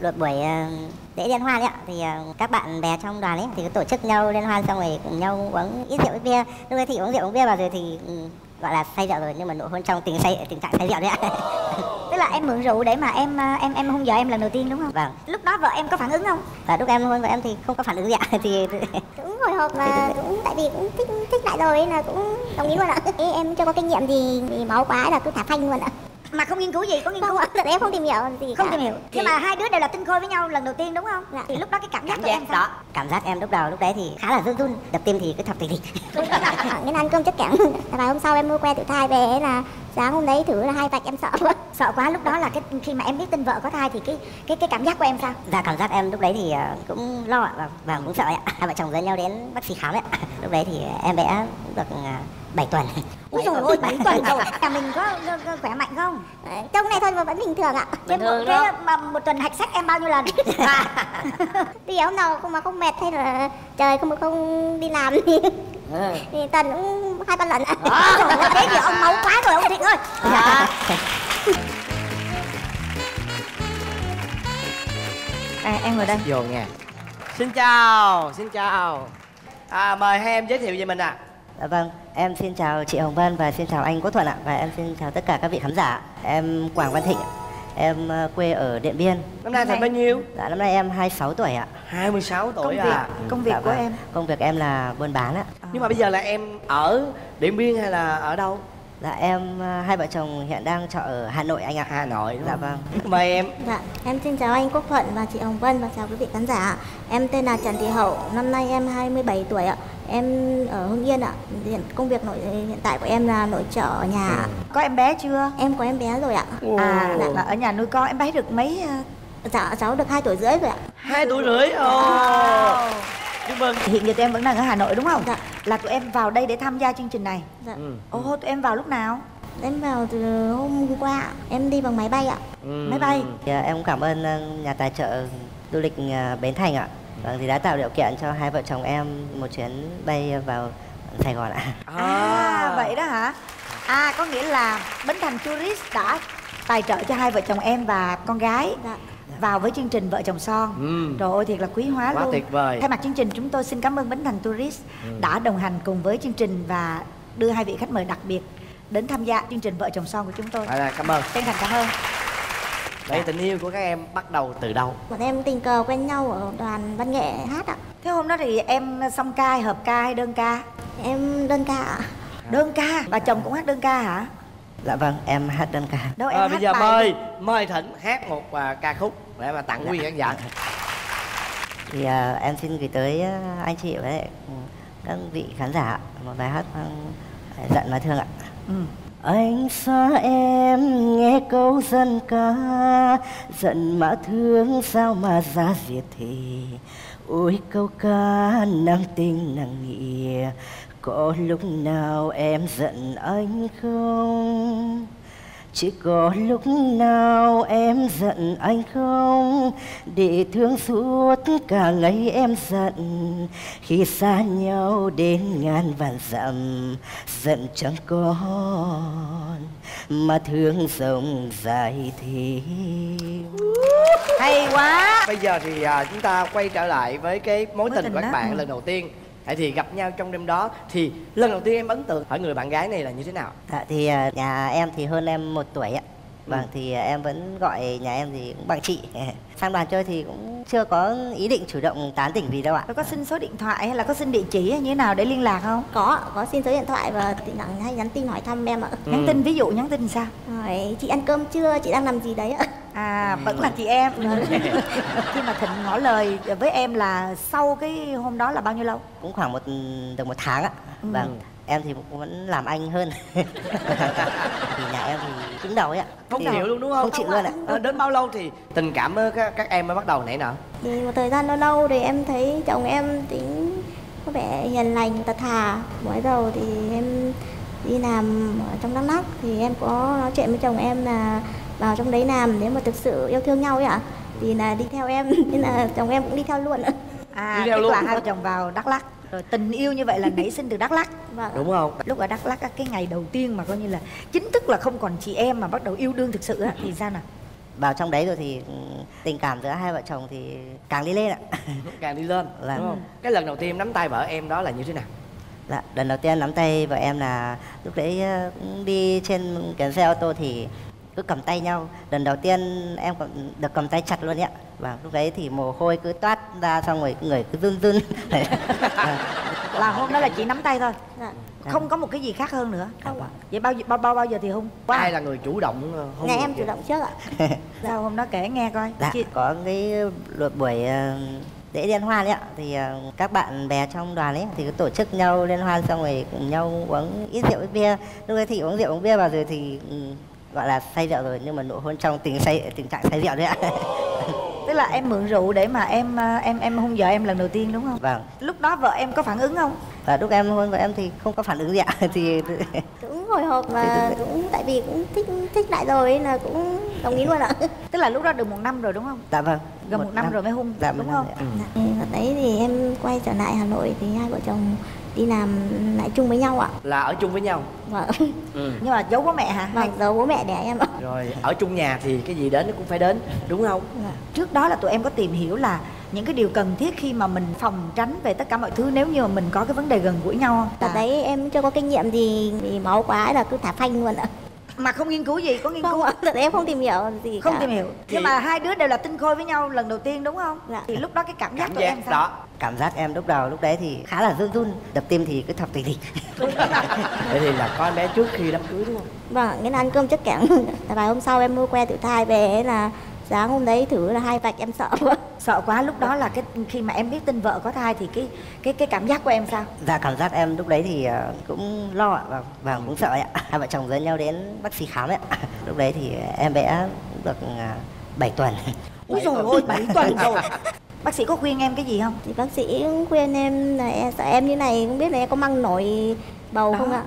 đợt buổi lễ liên hoan ấy ạ, thì các bạn bè trong đoàn ấy thì tổ chức nhau liên hoan, xong rồi cùng nhau uống ít rượu ít bia. Lúc ấy thì uống rượu uống bia vào rồi thì gọi là say rượu rồi, nhưng mà nụ hôn trong tình trạng say rượu đấy ạ. Tức là em mượn rượu để mà em hôn vợ em lần đầu tiên đúng không? Vâng. Lúc đó vợ em có phản ứng không? Và lúc em hôn vợ em thì không có phản ứng gì ạ. Thì cũng hồi hộp và cũng tại vì cũng thích lại rồi là cũng đồng ý luôn ạ. Em chưa có kinh nghiệm gì thì máu quá là cứ thả phanh luôn ạ. Mà không nghiên cứu gì, có nghiên cứu không? Em không tìm hiểu gì, không tìm hiểu. Nhưng mà hai đứa đều là tinh khôi với nhau lần đầu tiên đúng không? Dạ. Thì lúc đó cái cảm giác của em sao? Đó. Cảm giác em lúc đấy thì khá là run, đập tim thì cứ thập thình thịch. Nên ăn cơm chất kẽm. Và hôm sau em mua que thử thai về là sáng hôm đấy thử là 2 vạch, em sợ quá. Sợ quá lúc đó là cái khi mà em biết tin vợ có thai thì cái cảm giác của em sao? Dạ cảm giác em lúc đấy thì cũng lo ạ và cũng sợ ạ. Vợ chồng dẫn nhau đến bác sĩ khám ạ. Lúc đấy thì em bé được 7 tuần. Úi dồi ôi, 7 tuần rồi. Cả mình có khỏe mạnh không? Trong này thôi mà vẫn bình thường ạ. Bình thường thế mà một tuần hạch sách em bao nhiêu lần? Đi hôm nào mà không mệt hay là trời không đi làm thì tuần cũng 2-3 lần ạ. Thế thì ông máu quá rồi ông Thịnh ơi. Em ngồi đây. Vô nghe. Xin chào. Mời hai em giới thiệu về mình ạ. Vâng, em xin chào chị Hồng Vân và xin chào anh Quốc Thuận ạ. Và em xin chào tất cả các vị khán giả. Em Quảng Văn Thịnh, em quê ở Điện Biên. Năm nay thành bao nhiêu? Dạ, năm nay em 26 tuổi ạ. 26 tuổi ạ. Công việc của em? Công việc em là buôn bán ạ. Nhưng mà bây giờ là em ở Điện Biên hay là ở đâu? Dạ, em hai vợ chồng hiện đang trọ ở Hà Nội anh ạ. Hà Nội. Dạ vâng. Mời em. Dạ, em xin chào anh Quốc Thuận và chị Hồng Vân và chào quý vị khán giả. Em tên là Trần Thị Hậu, năm nay em 27 tuổi ạ. Em ở Hưng Yên ạ. Công việc hiện tại của em là nội trợ ở nhà. Có em bé chưa? Em có em bé rồi ạ. Dạ, ở nhà nuôi con. Em bé được mấy? Dạ, cháu được 2 tuổi rưỡi rồi ạ. 2 tuổi rưỡi. Chúc mừng. Hiện giờ tụi em vẫn đang ở Hà Nội đúng không? Dạ. Là tụi em vào đây để tham gia chương trình này. Dạ. Tụi em vào lúc nào? Em vào từ hôm qua. Em đi bằng máy bay ạ. Máy bay. Em cũng cảm ơn nhà tài trợ du lịch Bến Thành ạ. Vâng, thì đã tạo điều kiện cho hai vợ chồng em một chuyến bay vào Sài Gòn ạ. Vậy đó hả? Có nghĩa là Bến Thành Tourist đã tài trợ cho hai vợ chồng em và con gái vào với chương trình Vợ Chồng Son. Trời ơi, thiệt là quý hóa luôn. Quá tuyệt vời. Thay mặt chương trình, chúng tôi xin cảm ơn Bến Thành Tourist đã đồng hành cùng với chương trình và đưa hai vị khách mời đặc biệt đến tham gia chương trình Vợ Chồng Son của chúng tôi. Cảm ơn. Chân thành cảm ơn. Vậy tình yêu của các em bắt đầu từ đâu? Bọn em tình cờ quen nhau ở đoàn văn nghệ hát ạ. Thế hôm đó thì em song ca, hợp ca hay đơn ca? Em đơn ca ạ. Đơn ca? Bà chồng cũng hát đơn ca hả? Dạ vâng, em hát đơn ca. Đâu em hát bài. Bây giờ mời Thịnh hát một ca khúc để mà tặng quý khán giả. Thì em xin gửi tới anh chị và các vị khán giả một bài hát Giận Mà Thương ạ. Anh xa em nghe câu dân ca, giận mà thương sao mà ra diệt thì. Ôi câu ca nặng tình nặng nghĩa, có lúc nào em giận anh không? Chỉ có lúc nào em giận anh không? Để thương suốt cả ngày em giận, khi xa nhau đến ngàn vạn dặm. Giận chẳng còn mà thương rộng dài thì. Hay quá. Bây giờ thì chúng ta quay trở lại với cái mối tình của các bạn lần đầu tiên. Thì gặp nhau trong đêm đó thì lần đầu tiên em ấn tượng ở người bạn gái này là như thế nào? Thì nhà em thì hơn em 1 tuổi ạ. Thì em vẫn gọi nhà em thì cũng bằng chị. Sang đoàn chơi thì cũng chưa có ý định chủ động tán tỉnh gì đâu ạ. Có xin số điện thoại hay là có xin địa chỉ như thế nào để liên lạc không? Có xin số điện thoại và hay nhắn tin hỏi thăm em ạ. Nhắn tin, ví dụ nhắn tin sao? Hỏi chị ăn cơm chưa, chị đang làm gì đấy ạ. Vẫn là chị em. Khi mà Thịnh ngỏ lời với em là sau cái hôm đó là bao nhiêu lâu? Cũng khoảng được một tháng ạ. Em thì cũng vẫn làm anh hơn. Thì nhà em thì cứng đầu ấy ạ. Không chịu luôn đúng không? Không chịu luôn ạ. Đến bao lâu thì tình cảm với các em mới bắt đầu nảy nở? Thì một thời gian lâu thì em thấy chồng em tính có vẻ hiền lành, thật thà. Mới đầu thì em đi làm ở trong Đắk Lắk thì em có nói chuyện với chồng em là vào trong đấy làm, nếu mà thực sự yêu thương nhau ấy ạ thì là đi theo em, nên là chồng em cũng đi theo luôn ạ. Kết quả hai vợ chồng vào Đắk Lắk. Rồi tình yêu như vậy là nảy sinh từ Đắk Lắk. Đúng không? Lúc ở Đắk Lắk cái ngày đầu tiên mà coi như là chính thức là không còn chị em mà bắt đầu yêu đương thực sự thì sao nào? vào trong đấy rồi thì tình cảm giữa hai vợ chồng thì càng đi lên ạ. Càng đi lên là... đúng không? Cái lần đầu tiên nắm tay vợ em đó là như thế nào? Dạ, lần đầu tiên nắm tay vợ em là lúc đấy cũng đi trên cái xe ô tô thì cứ cầm tay nhau. Lần đầu tiên em được cầm tay chặt luôn ạ. Và lúc đấy thì mồ hôi cứ toát ra, xong rồi người cứ run run. Là hôm đó là chỉ nắm tay thôi, không có một cái gì khác hơn nữa. Vậy bao giờ thì hôn? Ai là người chủ động hôn? Ngày em chủ động trước ạ. Sao hôm đó kể nghe coi. Dạ, có cái buổi lễ liên hoan đấy ạ, thì các bạn bè trong đoàn ấy thì cứ tổ chức nhau liên hoan, xong rồi cùng nhau uống ít rượu ít bia. Lúc đấy thì uống rượu uống bia vào rồi thì gọi là say rượu rồi, nhưng mà nụ hôn trong tình trạng say rượu đấy ạ. Tức là em mượn rượu để mà em hôn vợ em lần đầu tiên đúng không? Vâng. Lúc đó vợ em có phản ứng không? Và lúc em hôn vợ em thì không có phản ứng gì ạ. Thì cũng hồi hộp và cũng tại vì cũng thích lại rồi nên là cũng đồng ý luôn ạ. Tức là lúc đó được 1 năm rồi đúng không? Dạ vâng. Gần 1 năm rồi mới hôn đúng không? Dạ. Và đấy thì em quay trở lại Hà Nội thì hai vợ chồng đi làm lại chung với nhau ạ. Là ở chung với nhau? Vâng. Nhưng mà giấu bố mẹ hả? Vâng, giấu bố mẹ đẻ em ạ. Rồi ở chung nhà thì cái gì đến nó cũng phải đến đúng không? Dạ. Trước đó là tụi em có tìm hiểu là những cái điều cần thiết khi mà mình phòng tránh về tất cả mọi thứ nếu như mà mình có cái vấn đề gần gũi nhau không? Tại đấy em chưa có kinh nghiệm gì, vì máu quá là cứ thả phanh luôn ạ. Mà không nghiên cứu gì, có nghiên cứu ạ? Em không tìm hiểu gì cả. Không tìm hiểu. Nhưng mà hai đứa đều là tinh khôi với nhau lần đầu tiên đúng không? Dạ. Thì lúc đó cái cảm giác của em sao? Đó. Cảm giác em lúc đấy thì khá là run run, đập tim thì cứ thọc thình thịch. Thế thì là có em bé trước khi đám cưới đúng không? Vâng, nên ăn cơm trước kẽm. Vài hôm sau em mua que thử thai về là sáng hôm đấy thử là 2 vạch, em sợ quá. Sợ quá. Lúc đó là khi mà em biết tin vợ có thai thì cái cảm giác của em sao? Dạ, cảm giác em lúc đấy thì cũng lo ạ, và cũng sợ ạ. Hai vợ chồng dẫn nhau đến bác sĩ khám ạ. Lúc đấy thì em bé được 7 tuần. Úi dồi ôi, 7 tuần rồi. Bác sĩ có khuyên em cái gì không? Thì bác sĩ khuyên em là sợ em như này, không biết là em có mang nổi bầu không ạ?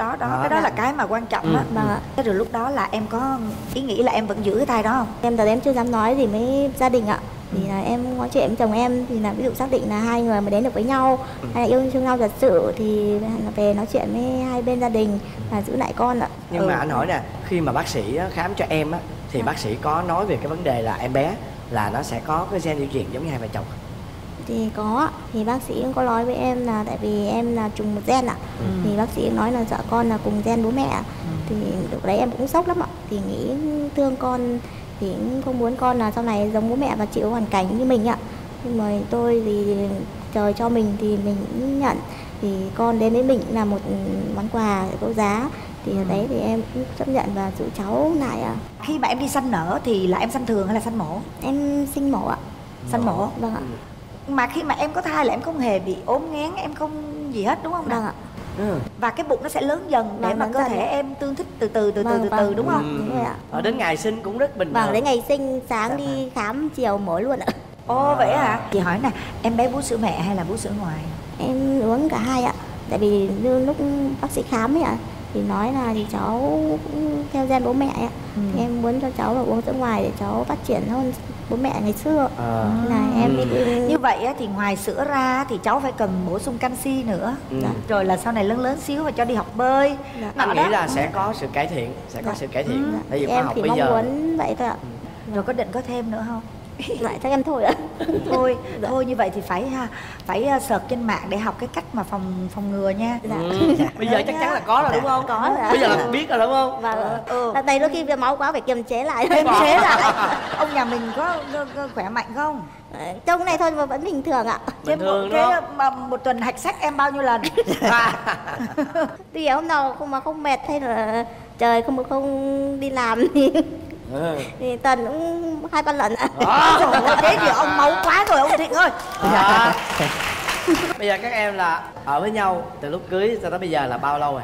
Đó là cái mà quan trọng á. Thế rồi lúc đó là em có ý nghĩ là em vẫn giữ cái thai đó không? Em tại em chưa dám nói gì với gia đình ạ. Thì là em nói chuyện với chồng em thì là ví dụ xác định là hai người mà đến được với nhau hay là yêu thương nhau thật sự thì về nói chuyện với hai bên gia đình là giữ lại con ạ. Nhưng mà anh hỏi nè, khi mà bác sĩ khám cho em á thì bác sĩ có nói về cái vấn đề là em bé là nó sẽ có cái gen di truyền giống như hai vợ chồng? Thì có, thì bác sĩ cũng có nói với em là tại vì em là trùng một gen ạ. Thì bác sĩ nói là sợ con là cùng gen bố mẹ. Thì lúc đấy em cũng sốc lắm ạ. Thì nghĩ thương con thì cũng không muốn con là sau này giống bố mẹ và chịu hoàn cảnh như mình ạ. Nhưng mà tôi thì trời cho mình thì mình cũng nhận. Thì con đến với mình là một món quà vô giá. Thì đấy thì em cũng chấp nhận và giữ cháu lại ạ. Khi mà em đi sanh nở thì là em sanh thường hay là sanh mổ? Em sinh mổ ạ. Sanh mổ? Vâng ạ. Mà khi mà em có thai là em không hề bị ốm ngén, em không gì hết đúng không? Vâng ạ. Và cái bụng nó sẽ lớn dần để mà cơ thể em tương thích từ từ đúng không? Đúng rồi ạ. Ở đến ngày sinh cũng rất bình thường. Vâng, đến ngày sinh sáng đi khám chiều mổ luôn ạ. Ồ vậy hả? Chị hỏi nè, em bé bú sữa mẹ hay là bú sữa ngoài? Em uống cả hai ạ. Tại vì lúc bác sĩ khám ấy ạ thì nói là thì cháu cũng theo gen bố mẹ ạ. Thì em muốn cho cháu là uống sữa ngoài để cháu phát triển hơn bố mẹ ngày xưa. Là em như vậy thì ngoài sữa ra thì cháu phải cần bổ sung canxi nữa. Rồi là sau này lớn xíu và cho đi học bơi. Anh nghĩ là sẽ có sự cải thiện, sẽ có sự cải thiện. Tại vì khoa học bây giờ. Em chỉ mong muốn vậy thôi ạ. Rồi có định có thêm nữa không? Dạ chắc em thôi ạ. Thôi như vậy thì phải search trên mạng để học cái cách mà phòng ngừa nha. Bây giờ chắc chắn là có rồi đúng không? Có rồi. Bây giờ là biết rồi đúng không? Vâng. Tại đôi khi máu quá phải kiềm chế lại. Kiềm chế lại. Ông nhà mình có khỏe mạnh không? Trong này thôi mà vẫn bình thường ạ. Bình thường đó. Một tuần hạch sách em bao nhiêu lần? Tuy nhiên hôm nào mà không mệt hay là trời không đi làm thì thì tuần cũng 2-3 lần ạ. Thế thì ông máu quá rồi ông Thịnh ơi. Bây giờ các em là ở với nhau từ lúc cưới cho tới bây giờ là bao lâu rồi?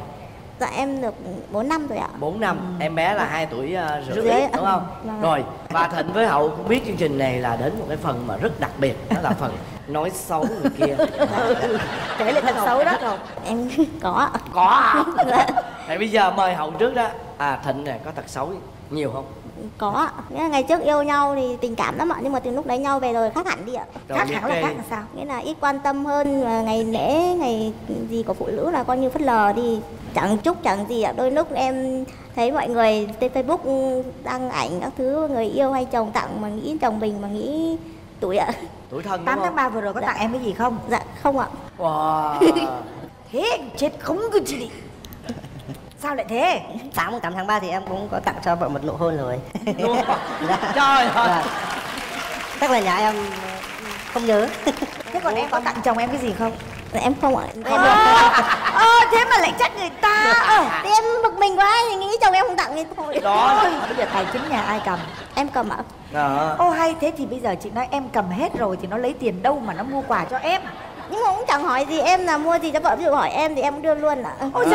Dạ em được 4 năm rồi ạ. 4 năm, em bé là 2 tuổi rưỡi đúng không? Rồi, và Thịnh với Hậu cũng biết chương trình này là đến một cái phần mà rất đặc biệt. Đó là phần nói xấu người kia. Kể lại thật xấu đó không? Em có. Có à? Thì bây giờ mời Hậu trước đó. Thịnh này có thật xấu nhiều không? Có, nghĩa là ngày trước yêu nhau thì tình cảm lắm ạ, nhưng mà từ lúc đấy nhau về rồi khác hẳn đi ạ. Khác hẳn là khác là sao? Nghĩa là ít quan tâm hơn, ngày lễ ngày gì của phụ nữ là coi như phất lờ đi, chẳng chúc chẳng gì ạ. Đôi lúc em thấy mọi người trên Facebook đăng ảnh các thứ người yêu hay chồng tặng mà nghĩ chồng mình mà nghĩ tuổi ạ. Tuổi thân. 8 tháng 3 vừa rồi có tặng em cái gì không? Dạ không ạ. Wow. Thế chết không cứ chị. Sao lại thế? Sáng 8 tháng 3 thì em cũng có tặng cho vợ một nụ hôn rồi. Đúng rồi. Trời ơi. Chắc là nhà em không nhớ. Thế còn em có tặng chồng em cái gì không? Em không ạ. Thế mà lại trách người ta. Thì em bực mình quá thì nghĩ chồng em không tặng thì thôi. Đó. Bây giờ tài chính nhà ai cầm? Em cầm ạ. Ô hay thế thì bây giờ chị nói em cầm hết rồi thì nó lấy tiền đâu mà nó mua quà cho em? Nhưng mà cũng chẳng hỏi gì em là mua gì cho vợ, ví dụ hỏi em thì em đưa luôn ạ. Ôi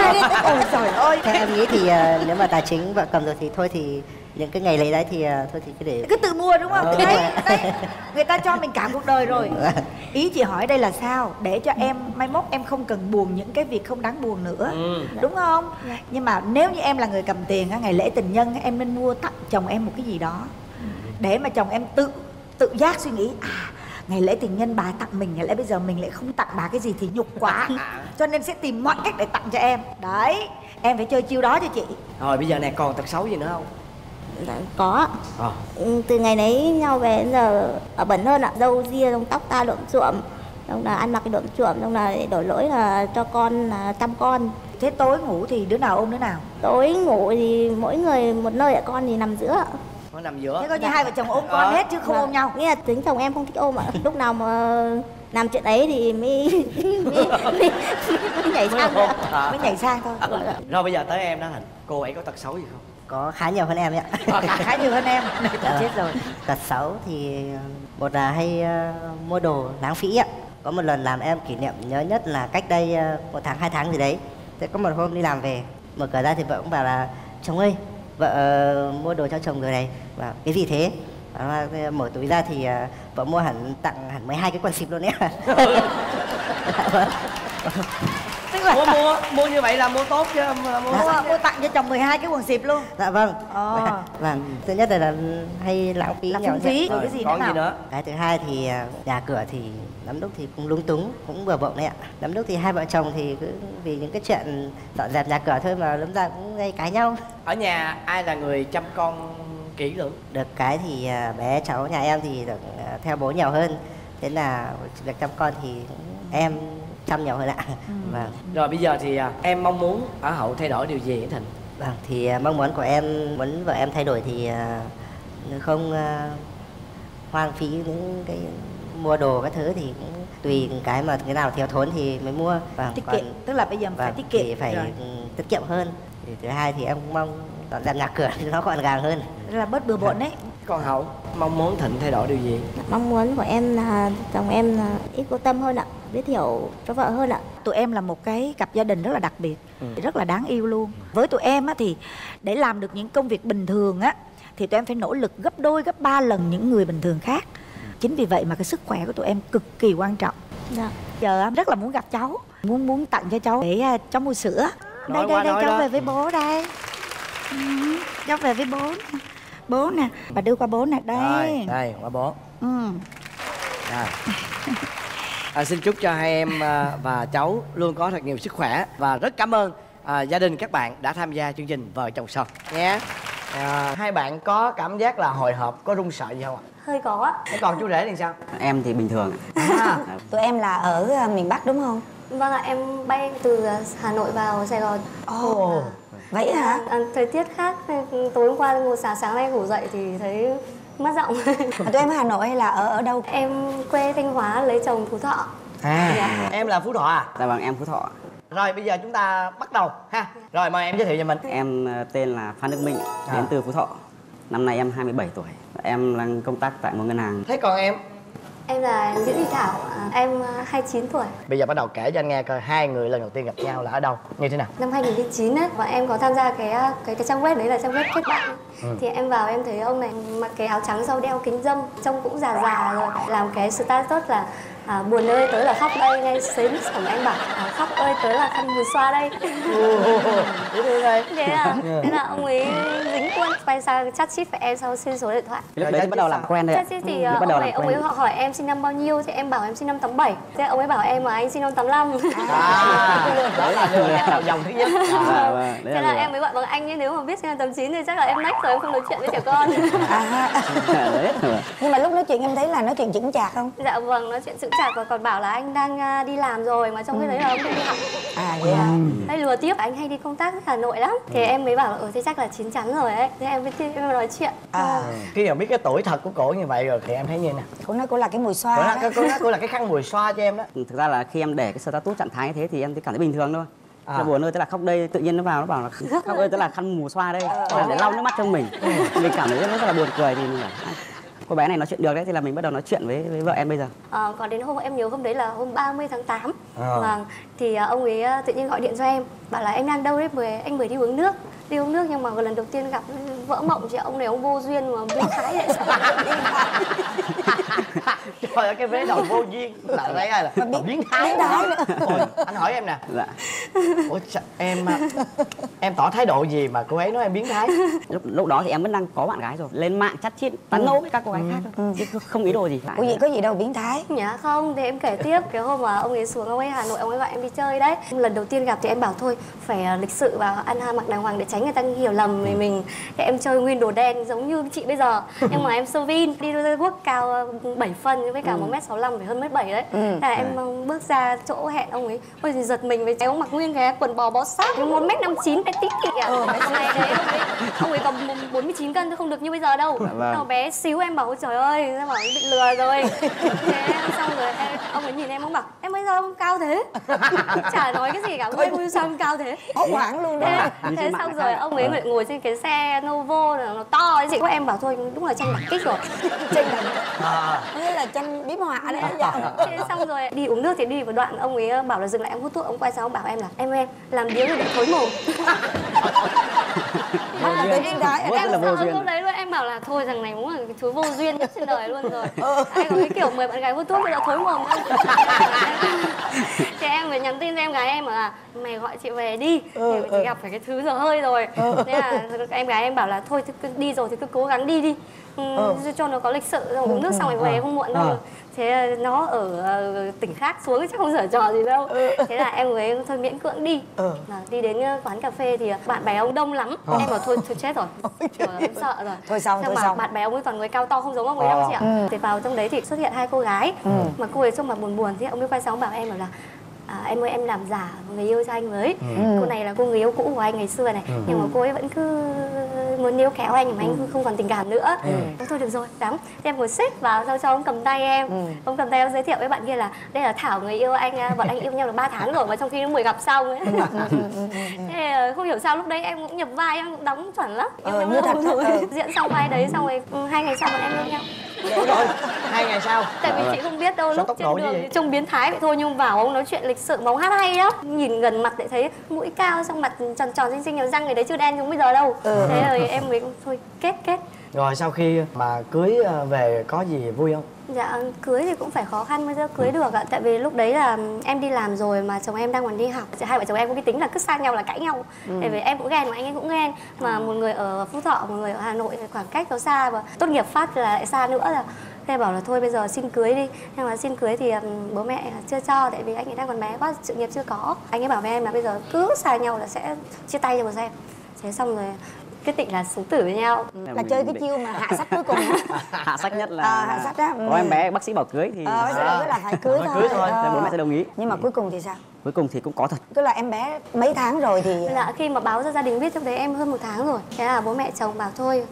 trời ơi. Theo em nghĩ thì nếu mà tài chính vợ cầm rồi thì thôi thì những cái ngày lấy đấy thì thôi thì cứ để cứ tự mua đúng không? Đấy, đấy. Người ta cho mình cả cuộc đời rồi. Ý chị hỏi đây là sao? Để cho em mai mốt em không cần buồn những cái việc không đáng buồn nữa. Đúng không? Nhưng mà nếu như em là người cầm tiền á, ngày lễ tình nhân em nên mua tặng chồng em một cái gì đó để mà chồng em tự giác suy nghĩ ngày lễ tình nhân bà tặng mình, ngày lễ bây giờ mình lại không tặng bà cái gì thì nhục quá, cho nên sẽ tìm mọi cách để tặng cho em. Đấy, em phải chơi chiêu đó cho chị. Rồi bây giờ này còn tật xấu gì nữa không? Dạ, có. Từ ngày đấy nhau về đến giờ ở bẩn hơn ạ, râu ria trong tóc ta lượm chuộm, xong là ăn mặc lượm chuộm, xong là đổi lỗi là cho con là chăm con. Thế tối ngủ thì đứa nào ôm đứa nào? Tối ngủ thì mỗi người một nơi ạ, con thì nằm giữa. Nó nằm giữa. Thế coi như hai vợ chồng ôm con hết chứ không ôm nhau. Nghĩa là tính chồng em không thích ôm ạ. Lúc nào mà làm chuyện ấy thì mới nhảy sang thôi. Mới nhảy sang thôi. Rồi bây giờ tới em đó Thành. Cô ấy có tật xấu gì không? Có khá nhiều hơn em ạ. Khá nhiều hơn em. Chết rồi. Tật xấu thì một là hay mua đồ lãng phí ạ. Có một lần làm em kỷ niệm nhớ nhất là cách đây 1 tháng 2 tháng gì đấy. Thế có một hôm đi làm về, mở cửa ra thì vợ cũng bảo là chồng ơi, vợ mua đồ cho chồng người này. Và cái gì thế? Mở túi ra thì vợ mua tặng hẳn 12 cái quần xịp luôn đấy. Tức là mua như vậy là mua tốt chứ, mua tặng cho chồng 12 cái quần xịp luôn. Dạ vâng. Thứ nhất là hay lãng phí, lãng phí rồi cái gì nữa. Cái thứ hai thì nhà cửa thì lắm lúc thì cũng lúng túng, cũng bừa bộn đấy ạ. Lắm lúc thì hai vợ chồng thì cứ vì những cái chuyện dọn dẹp nhà cửa thôi mà lắm ra cũng gây cãi nhau. Ở nhà ai là người chăm con kỹ lưỡng? Được cái thì bé cháu nhà em thì được theo bố nhiều hơn, thế là việc chăm con thì em chăm nhiều hơn ạ. Rồi bây giờ thì em mong muốn ở Hậu thay đổi điều gì Thịnh? Vâng, thì mong muốn của em muốn vợ em thay đổi thì không hoang phí những cái mua đồ các thứ, thì cũng tùy cái mà cái nào thiếu thốn thì mới mua. Tiết kiệm, tức là bây giờ phải tiết kiệm, phải tiết kiệm hơn. Thứ hai thì em cũng mong dọn dẹp nhà cửa nó gọn gàng hơn, là bớt bừa bộn đấy. Còn Hậu mong muốn Thịnh thay đổi điều gì? Mong muốn của em là chồng em là ít vô tâm hơn ạ, biết hiểu cho vợ hơn ạ. Tụi em là một cái cặp gia đình rất là đặc biệt, rất là đáng yêu luôn. Với tụi em á, thì để làm được những công việc bình thường á thì tụi em phải nỗ lực gấp đôi gấp 3 lần những người bình thường khác. Chính vì vậy mà cái sức khỏe của tụi em cực kỳ quan trọng. Giờ em rất là muốn gặp cháu, muốn tặng cho cháu để cháu mua sữa. Nói đây cháu về với bố đây. Cháu về với bố. Bố nè, bà đưa qua bố nè, đây. Rồi, đây, qua bố. Rồi. Xin chúc cho hai em và cháu luôn có thật nhiều sức khỏe. Và rất cảm ơn gia đình các bạn đã tham gia chương trình Vợ Chồng Son nhé. Hai bạn có cảm giác là hồi hộp, có run sợ gì không ạ? Hơi có á. Còn chú rể thì sao? Em thì bình thường. Tụi em là ở miền Bắc đúng không? Vâng ạ, em bay từ Hà Nội vào Sài Gòn. Vậy hả? Thời tiết khác, tối hôm qua ngồi sáng nay ngủ dậy thì thấy mất giọng. Tụi em ở Hà Nội hay là ở đâu? Em quê Thanh Hóa, lấy chồng Phú Thọ. Em là Phú Thọ à? Dạ vâng, em Phú Thọ. Rồi bây giờ chúng ta bắt đầu ha. Rồi mời em giới thiệu cho mình. Em tên là Phan Đức Minh, đến từ Phú Thọ. Năm nay em 27 tuổi. Em đang công tác tại một ngân hàng. Thế còn em? Em là Nguyễn Thị Thảo, em 29 tuổi. Bây giờ bắt đầu kể cho anh nghe coi hai người lần đầu tiên gặp nhau là ở đâu, như thế nào? Năm 2009 á, bọn em có tham gia cái trang web đấy là trang web kết bạn. Thì em vào em thấy ông này mặc cái áo trắng sau đeo kính râm, trông cũng già rồi, làm cái status là buồn ơi tới là khóc đây, ngay xến sẩm em bảo khóc ơi tới là khăn mùi xoa đây. Thế là ông ấy dính quên ChatGPT với em sau xin số điện thoại. Lúc đấy bắt đầu làm quen rồi. ChatGPT thì ông ấy hỏi em sinh năm bao nhiêu thì em bảo em sinh năm 87. Thế ông ấy bảo em mà anh sinh năm 85. Đấy là người đầu dòng thứ nhất. Thế là em mới bảo bằng anh ấy, nếu mà biết sinh năm 89 thì chắc là em nách rồi, em không nói chuyện với trẻ con. Nhưng mà lúc nói chuyện em thấy là nói chuyện chững chạc không? Dạ vâng, nói chuyện chững chạc và còn bảo là anh đang đi làm rồi mà trong cái đấy là ông không đi học. À vậy à? Hay lừa tiếp, anh hay đi công tác ở Hà Nội lắm. Thì em mới bảo là thế chắc là chín chắn rồi ấy. Thế em mới nói chuyện. Khi mà biết cái tuổi thật của cổ như vậy rồi thì em thấy như thế nào? Cổ nói cổ là cái mùi xoa. Cổ nói cổ là cái khăn mùi xoa cho em đó. Thực ra là khi em để cái status trạng thái như thế thì em thấy cảm thấy bình thường thôi. Nó buồn ơi, tức là khóc đây, tự nhiên nó vào nó bảo là khóc ơi, tức là khăn mùi xoa đây, để lau nước mắt cho mình. Mình cảm thấy rất là buồn cười thì mình bảo cô bé này nói chuyện được đấy, thì là mình bắt đầu nói chuyện với vợ em bây giờ. Còn đến hôm em nhớ hôm đấy là hôm 30 tháng 8. Thì ông ấy tự nhiên gọi điện cho em bảo là em đang đâu đấy, anh mời đi uống nước. Đi uống nước, nhưng mà lần đầu tiên gặp vỡ mộng chị, ông này ông vô duyên mà biến thái vậy. Trời ơi, cái vế đầu vô duyên là đấy ai là biến thái đó. Anh hỏi em nè. Dạ. Ủa, em tỏ thái độ gì mà cô ấy nói em biến thái? Lúc đó thì em vẫn đang có bạn gái rồi, lên mạng chat chít tán nố với các cô gái khác thôi, chứ không ý đồ gì. Ủa vậy có gì đâu biến thái? Nhá không, thì em kể tiếp. Cái hôm mà ông ấy xuống, ông ấy Hà Nội, ông ấy gọi em đi chơi đấy. Lần đầu tiên gặp thì em bảo thôi phải lịch sự và ăn mặc đàng hoàng để tránh người ta hiểu lầm về mình. Thì em chơi nguyên đồ đen giống như chị bây giờ, nhưng mà em sơ vin, đi đôi guốc cao 7 phân với cả 1m65 phải hơn 1m7 đấy. Là em bước ra chỗ hẹn ông ấy, ôi thì giật mình với em, mặc nguyên cái quần bò bó sát, 1m59 bé tí kị à. Ngày đấy ông ấy cầm 49 cân, không được như bây giờ đâu. Nó bé xíu, em bảo trời ơi, em bảo bị lừa rồi. Thế xong rồi ông ấy nhìn em, ông bảo em bây giờ ông cao thế, chả nói cái gì cả, em sao cao thế, hốt hoảng luôn đó. Thế xong rồi ông ấy lại ngồi trên cái xe Novo nó to ấy chị, của em bảo thôi đúng là tranh đả kích rồi. Tranh đả kích là tranh biếm họa đấy. Thế xong rồi đi uống nước thì đi một đoạn, ông ấy bảo là dừng lại em hút thuốc, ông quay sang ông bảo em là em làm điếng rồi bị thối mồm. Em sợ lúc đấy luôn, em bảo là thôi rằng này đúng là cái thứ vô duyên nhất trên đời luôn rồi. Anh có cái kiểu mời bạn gái hút thuốc thì đã thối mồm luôn. Thì em phải nhắn tin cho em gái em là mày gọi chị về đi, chị gặp phải cái thứ giờ hơi rồi. Thế là em gái em bảo là thôi đi rồi thì cứ cố gắng đi đi, cho nó có lịch sự, rồi uống nước xong rồi về không muộn đâu. Thế nó ở tỉnh khác xuống chắc không giở trò gì đâu. Thế là em với thôi miễn cưỡng đi. Đi đến quán cà phê thì bạn bè ông đông lắm. Em bảo thôi chết rồi, trời ơi, em sợ rồi. Thôi xong, thôi xong. Bạn bè ông ấy toàn người cao to không giống ông ấy đâu chị ạ. Thì vào trong đấy thì xuất hiện hai cô gái. Mà cô ấy trông mặt buồn buồn, thì ông ấy quay sang bảo em bảo là em ơi, em làm giả người yêu cho anh mới. Cô này là cô người yêu cũ của anh ngày xưa này, nhưng mà cô ấy vẫn cứ muốn níu kéo anh mà anh không còn tình cảm nữa. Thôi được rồi, lắm. Em ngồi xếp vào, sau cho ông cầm tay em. Ông cầm tay, ông giới thiệu với bạn kia là đây là Thảo, người yêu anh, bọn anh yêu nhau được 3 tháng rồi mà trong khi nó mới gặp xong ấy. Thế không hiểu sao lúc đấy em cũng nhập vai, em cũng đóng chuẩn lắm. Như thật rồi. Diễn xong vai đấy xong rồi 2 ngày sau bọn em yêu nhau. Rồi 2 ngày sau. Tại vì chị không biết đâu, lúc trên đường trông biến thái vậy thôi, nhưng vào ông nói chuyện lịch sự, ông hát hay lắm. Nhìn gần mặt lại thấy mũi cao, xong mặt tròn tròn xinh xinh, răng người đấy chưa đen giống bây giờ đâu. Thế rồi em mới thôi kết. Rồi sau khi mà cưới về có gì vui không? Dạ cưới thì cũng phải khó khăn mới cưới được ạ. Tại vì lúc đấy là em đi làm rồi mà chồng em đang còn đi học. Hai vợ chồng em có cái tính là cứ sang nhau là cãi nhau. Tại vì em cũng ghen mà anh ấy cũng ghen. Mà một người ở Phú Thọ, một người ở Hà Nội, khoảng cách nó xa và tốt nghiệp phát là lại xa nữa là. Thế bảo là thôi bây giờ xin cưới đi. Nhưng mà xin cưới thì bố mẹ chưa cho, tại vì anh ấy đang còn bé quá, sự nghiệp chưa có. Anh ấy bảo với em là bây giờ cứ xa nhau là sẽ chia tay cho một xem. Thế xong rồi quyết định là sống tử với nhau. Là chơi cái chiêu mà hạ sách cuối cùng. Hạ sách nhất là hạ sách đó. Có em bé bác sĩ bảo cưới thì đó là phải cưới thôi. Bố mẹ sẽ đồng ý. Nhưng mà cuối cùng thì sao? Cuối cùng thì cũng có thật. Tức là em bé mấy tháng rồi thì là khi mà báo cho gia đình biết trong đấy em hơn 1 tháng rồi. Thế là bố mẹ chồng bảo thôi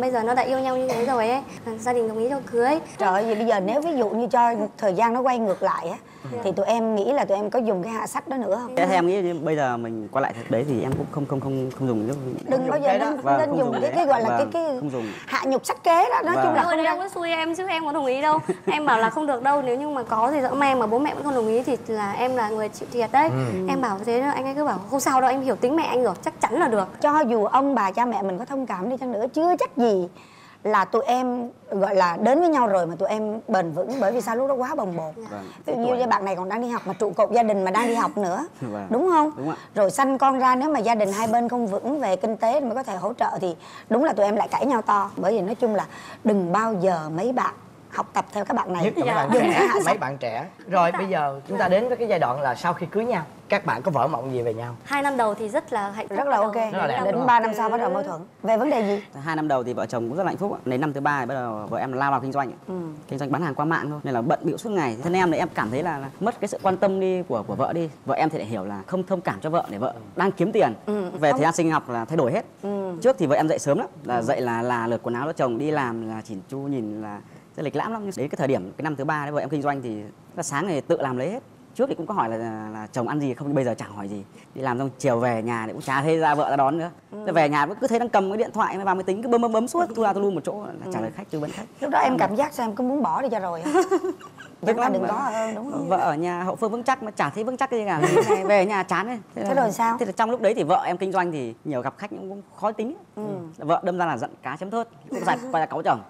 bây giờ nó đã yêu nhau như thế rồi ấy, gia đình đồng ý cho cưới. Trời ơi, vậy bây giờ nếu ví dụ như cho thời gian nó quay ngược lại á, thì tụi em nghĩ là tụi em có dùng cái hạ sách đó nữa không? Thế em nghĩ bây giờ mình quay lại thật đấy thì em cũng không dùng nữa. Đừng bao giờ nên dùng cái gọi là cái hạ nhục sách kế đó. Nói chung là không, em có xui em chứ em có đồng ý đâu. Em bảo là không được đâu, nếu như mà có thì dẫu may mà bố mẹ vẫn không đồng ý thì là em là người chịu thiệt đấy. Em bảo thế đó, anh ấy cứ bảo không sao đâu, em hiểu tính mẹ anh rồi, chắc chắn là được. Cho dù ông bà cha mẹ mình có thông cảm đi chăng nữa, chưa chắc gì là tụi em gọi là đến với nhau rồi mà tụi em bền vững, bởi vì sao lúc đó quá bồng bột. Tự nhiên như bạn này còn đang đi học mà trụ cột gia đình mà đang đi học nữa, đúng không? Đúng ạ. Rồi sanh con ra, nếu mà gia đình hai bên không vững về kinh tế mới có thể hỗ trợ thì đúng là tụi em lại cãi nhau to. Bởi vì nói chung là đừng bao giờ mấy bạn học tập theo các bạn này, nhất là mấy bạn trẻ. Rồi bây giờ chúng ta đến với cái giai đoạn là sau khi cưới nhau, các bạn có vỡ mộng gì về nhau? 2 năm đầu thì rất là hạnh phúc, rất là ok. Đến 3 năm sau bắt đầu mâu thuẫn. Về vấn đề gì? 2 năm đầu thì vợ chồng cũng rất là hạnh phúc ạ. Đến năm thứ 3 thì bắt đầu vợ em lao vào kinh doanh, kinh doanh bán hàng qua mạng thôi, nên là bận bịu suốt ngày. Thân em thì em cảm thấy là mất cái sự quan tâm đi của vợ đi. Vợ em thì lại hiểu là không thông cảm cho vợ, để vợ đang kiếm tiền, về thời gian sinh học là thay đổi hết. Trước thì vợ em dậy sớm lắm, là dậy là lượt quần áo cho chồng, đi làm là chỉn chu, nhìn là rất lịch lãm lắm. Nhưng đến cái thời điểm cái năm thứ 3 đấy, vợ em kinh doanh thì là sáng ngày tự làm lấy hết. Trước thì cũng có hỏi là chồng ăn gì không, nhưng bây giờ chẳng hỏi gì. Đi làm xong chiều về nhà thì cũng chả thấy ra vợ ra đón nữa. Về nhà cứ thấy đang cầm cái điện thoại vào máy tính, cứ bấm suốt, tôi ra tôi luôn một chỗ là trả lời khách, tư vấn khách. Lúc đó em cảm giác sao, em cứ muốn bỏ đi cho rồi. Tức là đừng có hơn, đúng không? Vợ ở nhà hậu phương vững chắc mà chả thấy vững chắc cái gì cả. Về nhà chán ấy. Thế rồi sao? Thế là trong lúc đấy thì vợ em kinh doanh thì nhiều gặp khách cũng khó tính. Vợ đâm ra là giận cá chém thớt, giải qua cáu chồng.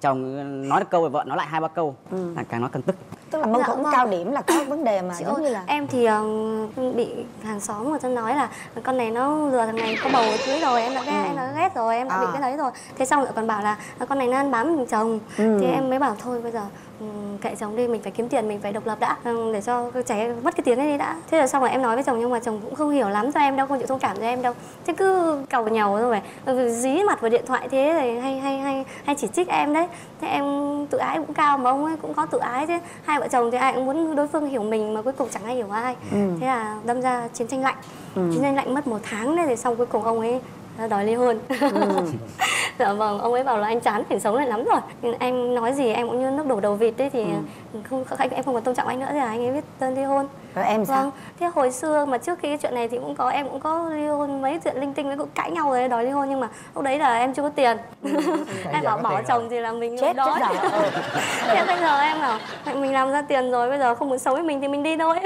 Chồng nói được câu rồi vợ nói lại 2-3 câu, là càng nói càng tức. Tức là mâu thuẫn cao điểm là có vấn đề mà chị ơi, như là em thì bị hàng xóm người ta nói là con này nó lừa thằng này có bầu cưới rồi, em đã ghét, em đã ghét rồi, em đã bị cái đấy rồi. Thế xong lại còn bảo là con này nó ăn bám mình chồng. Thì em mới bảo thôi bây giờ kệ chồng đi, mình phải kiếm tiền, mình phải độc lập đã, để cho trẻ mất cái tiền ấy đi đã. Thế là xong rồi em nói với chồng, nhưng mà chồng cũng không hiểu lắm cho em đâu, không chịu thông cảm cho em đâu. Thế cứ càu nhàu rồi mà dí mặt vào điện thoại thế này, hay chỉ trích em đấy. Thế em tự ái cũng cao mà ông ấy cũng có tự ái chứ. Hai vợ chồng thì ai cũng muốn đối phương hiểu mình mà cuối cùng chẳng ai hiểu ai. Thế là đâm ra chiến tranh lạnh. Chiến tranh lạnh mất 1 tháng đấy, thì xong cuối cùng ông ấy đòi ly hôn. Dạ vâng, ông ấy bảo là anh chán cảnh sống này lắm rồi. Nhưng em nói gì em cũng như nước đổ đầu vịt đấy thì không, em không còn tôn trọng anh nữa, thì anh ấy viết đơn ly hôn. Rồi em sao? Vâng, thế hồi xưa mà trước khi cái chuyện này thì cũng có, em cũng có ly hôn mấy chuyện linh tinh, nó cũng cãi nhau rồi đòi ly hôn, nhưng mà lúc đấy là em chưa có tiền. Em bảo bỏ chồng thì là mình chết đói. Thế bây giờ em bảo mình làm ra tiền rồi, bây giờ không muốn xấu với mình thì mình đi thôi.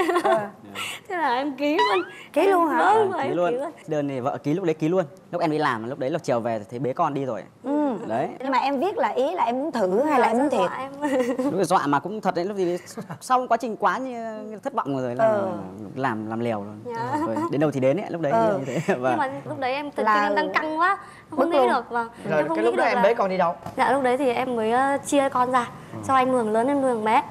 Thế là em ký luôn. Ký luôn hả? Vâng, ký luôn. Đơn này vợ ký lúc đấy ký luôn. Lúc em đi làm, lúc đấy là chiều về thấy bế con đi rồi. Đấy. Nhưng mà em viết là ý là em muốn thử hay là em muốn thiệt? Lúc dọa mà cũng thật đấy, lúc gì sau quá trình quá như thất vọng rồi là làm liều luôn. Đến đâu thì đến ấy, lúc đấy như thế. Nhưng mà lúc đấy em tự nhiên đang căng quá, không nghĩ được. Rồi cái lúc đó em bế con đi đâu? Dạ lúc đấy thì em mới chia con ra, cho anh nuôi lớn em nuôi bé.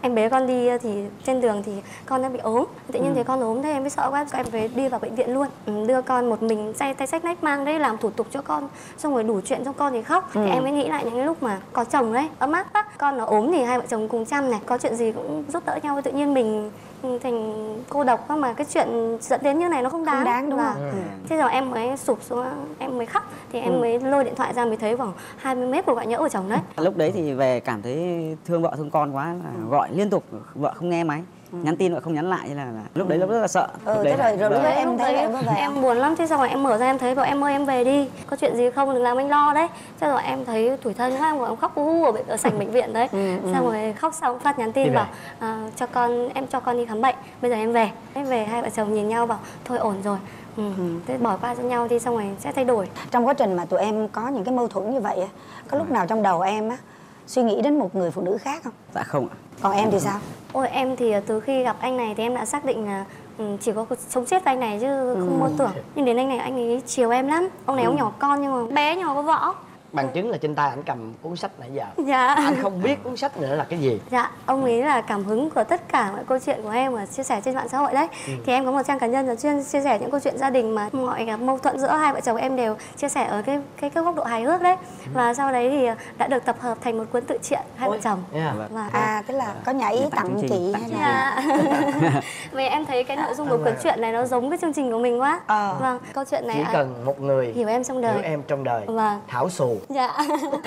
Em bế con đi thì trên đường thì con đã bị ốm. Tự nhiên thấy con ốm thế em mới sợ quá, em phải đi vào bệnh viện luôn. Đưa con một mình tay xách nách mang đấy, làm thủ tục cho con, xong rồi đủ chuyện cho con thì khóc. Thì em mới nghĩ lại những cái lúc mà có chồng đấy, ấm áp á. Con nó ốm thì hai vợ chồng cùng chăm này, có chuyện gì cũng giúp đỡ nhau. Tự nhiên mình thành cô độc mà cái chuyện dẫn đến như này nó không đáng, đúng không? Thế rồi em mới sụp xuống, em mới khóc. Thì em mới lôi điện thoại ra mới thấy khoảng 20 mét của gọi nhỡ của chồng đấy. Lúc đấy thì về cảm thấy thương vợ thương con quá, gọi liên tục vợ không nghe máy, nhắn tin vợ không nhắn lại, là lúc đấy rất là sợ. Thế rồi em thấy em buồn lắm. Thế xong rồi em mở ra em thấy vợ em ơi em về đi, có chuyện gì không đừng làm anh lo đấy. Thế rồi em thấy tủi thân quá, em khóc hu ở sảnh bệnh viện đấy. Xong rồi khóc xong phát nhắn tin bảo cho con, em cho con đi khám bệnh, bây giờ em về. Em về hai vợ chồng nhìn nhau bảo thôi ổn rồi. Thế bỏ qua cho nhau đi, xong rồi sẽ thay đổi. Trong quá trình mà tụi em có những cái mâu thuẫn như vậy, có lúc nào trong đầu em á suy nghĩ đến một người phụ nữ khác không? Dạ không ạ. Còn em thì sao? Ôi em thì từ khi gặp anh này thì em đã xác định là chỉ có sống chết với anh này chứ không mơ tưởng. Nhưng đến anh này, anh ấy chiều em lắm. Ông này ông nhỏ con nhưng mà bé nhỏ có võ. Bằng chứng là trên tay anh cầm cuốn sách nãy giờ. Dạ. Anh không biết cuốn sách nữa là cái gì. Dạ, ông ấy là cảm hứng của tất cả mọi câu chuyện của em và chia sẻ trên mạng xã hội đấy. Thì em có một trang cá nhân là chuyên chia sẻ những câu chuyện gia đình mà mọi mâu thuẫn giữa hai vợ chồng em đều chia sẻ ở cái góc độ hài hước đấy. Và sau đấy thì đã được tập hợp thành một cuốn tự truyện hai vợ chồng. Tức là có nhà ý tặng chị hay là vì em thấy cái nội dung của cuốn truyện này nó giống cái chương trình của mình quá. Vâng, câu chuyện này chỉ cần một người hiểu em trong đời. Hiểu em trong đời. Thảo Sù. Dạ,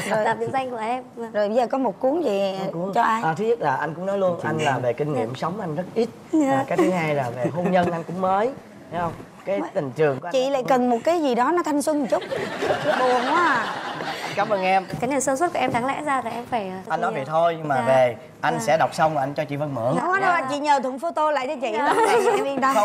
là biệt danh của em. Rồi bây giờ có một cuốn gì cho ai? Thứ nhất là anh cũng nói luôn, anh là về kinh nghiệm sống anh rất ít. Cái thứ hai là về hôn nhân anh cũng mới, thấy không? Cái tình trường của anh chị lại cần một cái gì đó nó thanh xuân một chút. Buồn quá à. Cảm ơn em. Cái niềm sơ suất của em đáng lẽ ra là em phải... Anh nói vậy thôi, nhưng mà về anh sẽ đọc xong rồi anh cho chị Vân mượn. Không có đâu, chị nhờ thuận photo lại cho chị. Em yên tâm.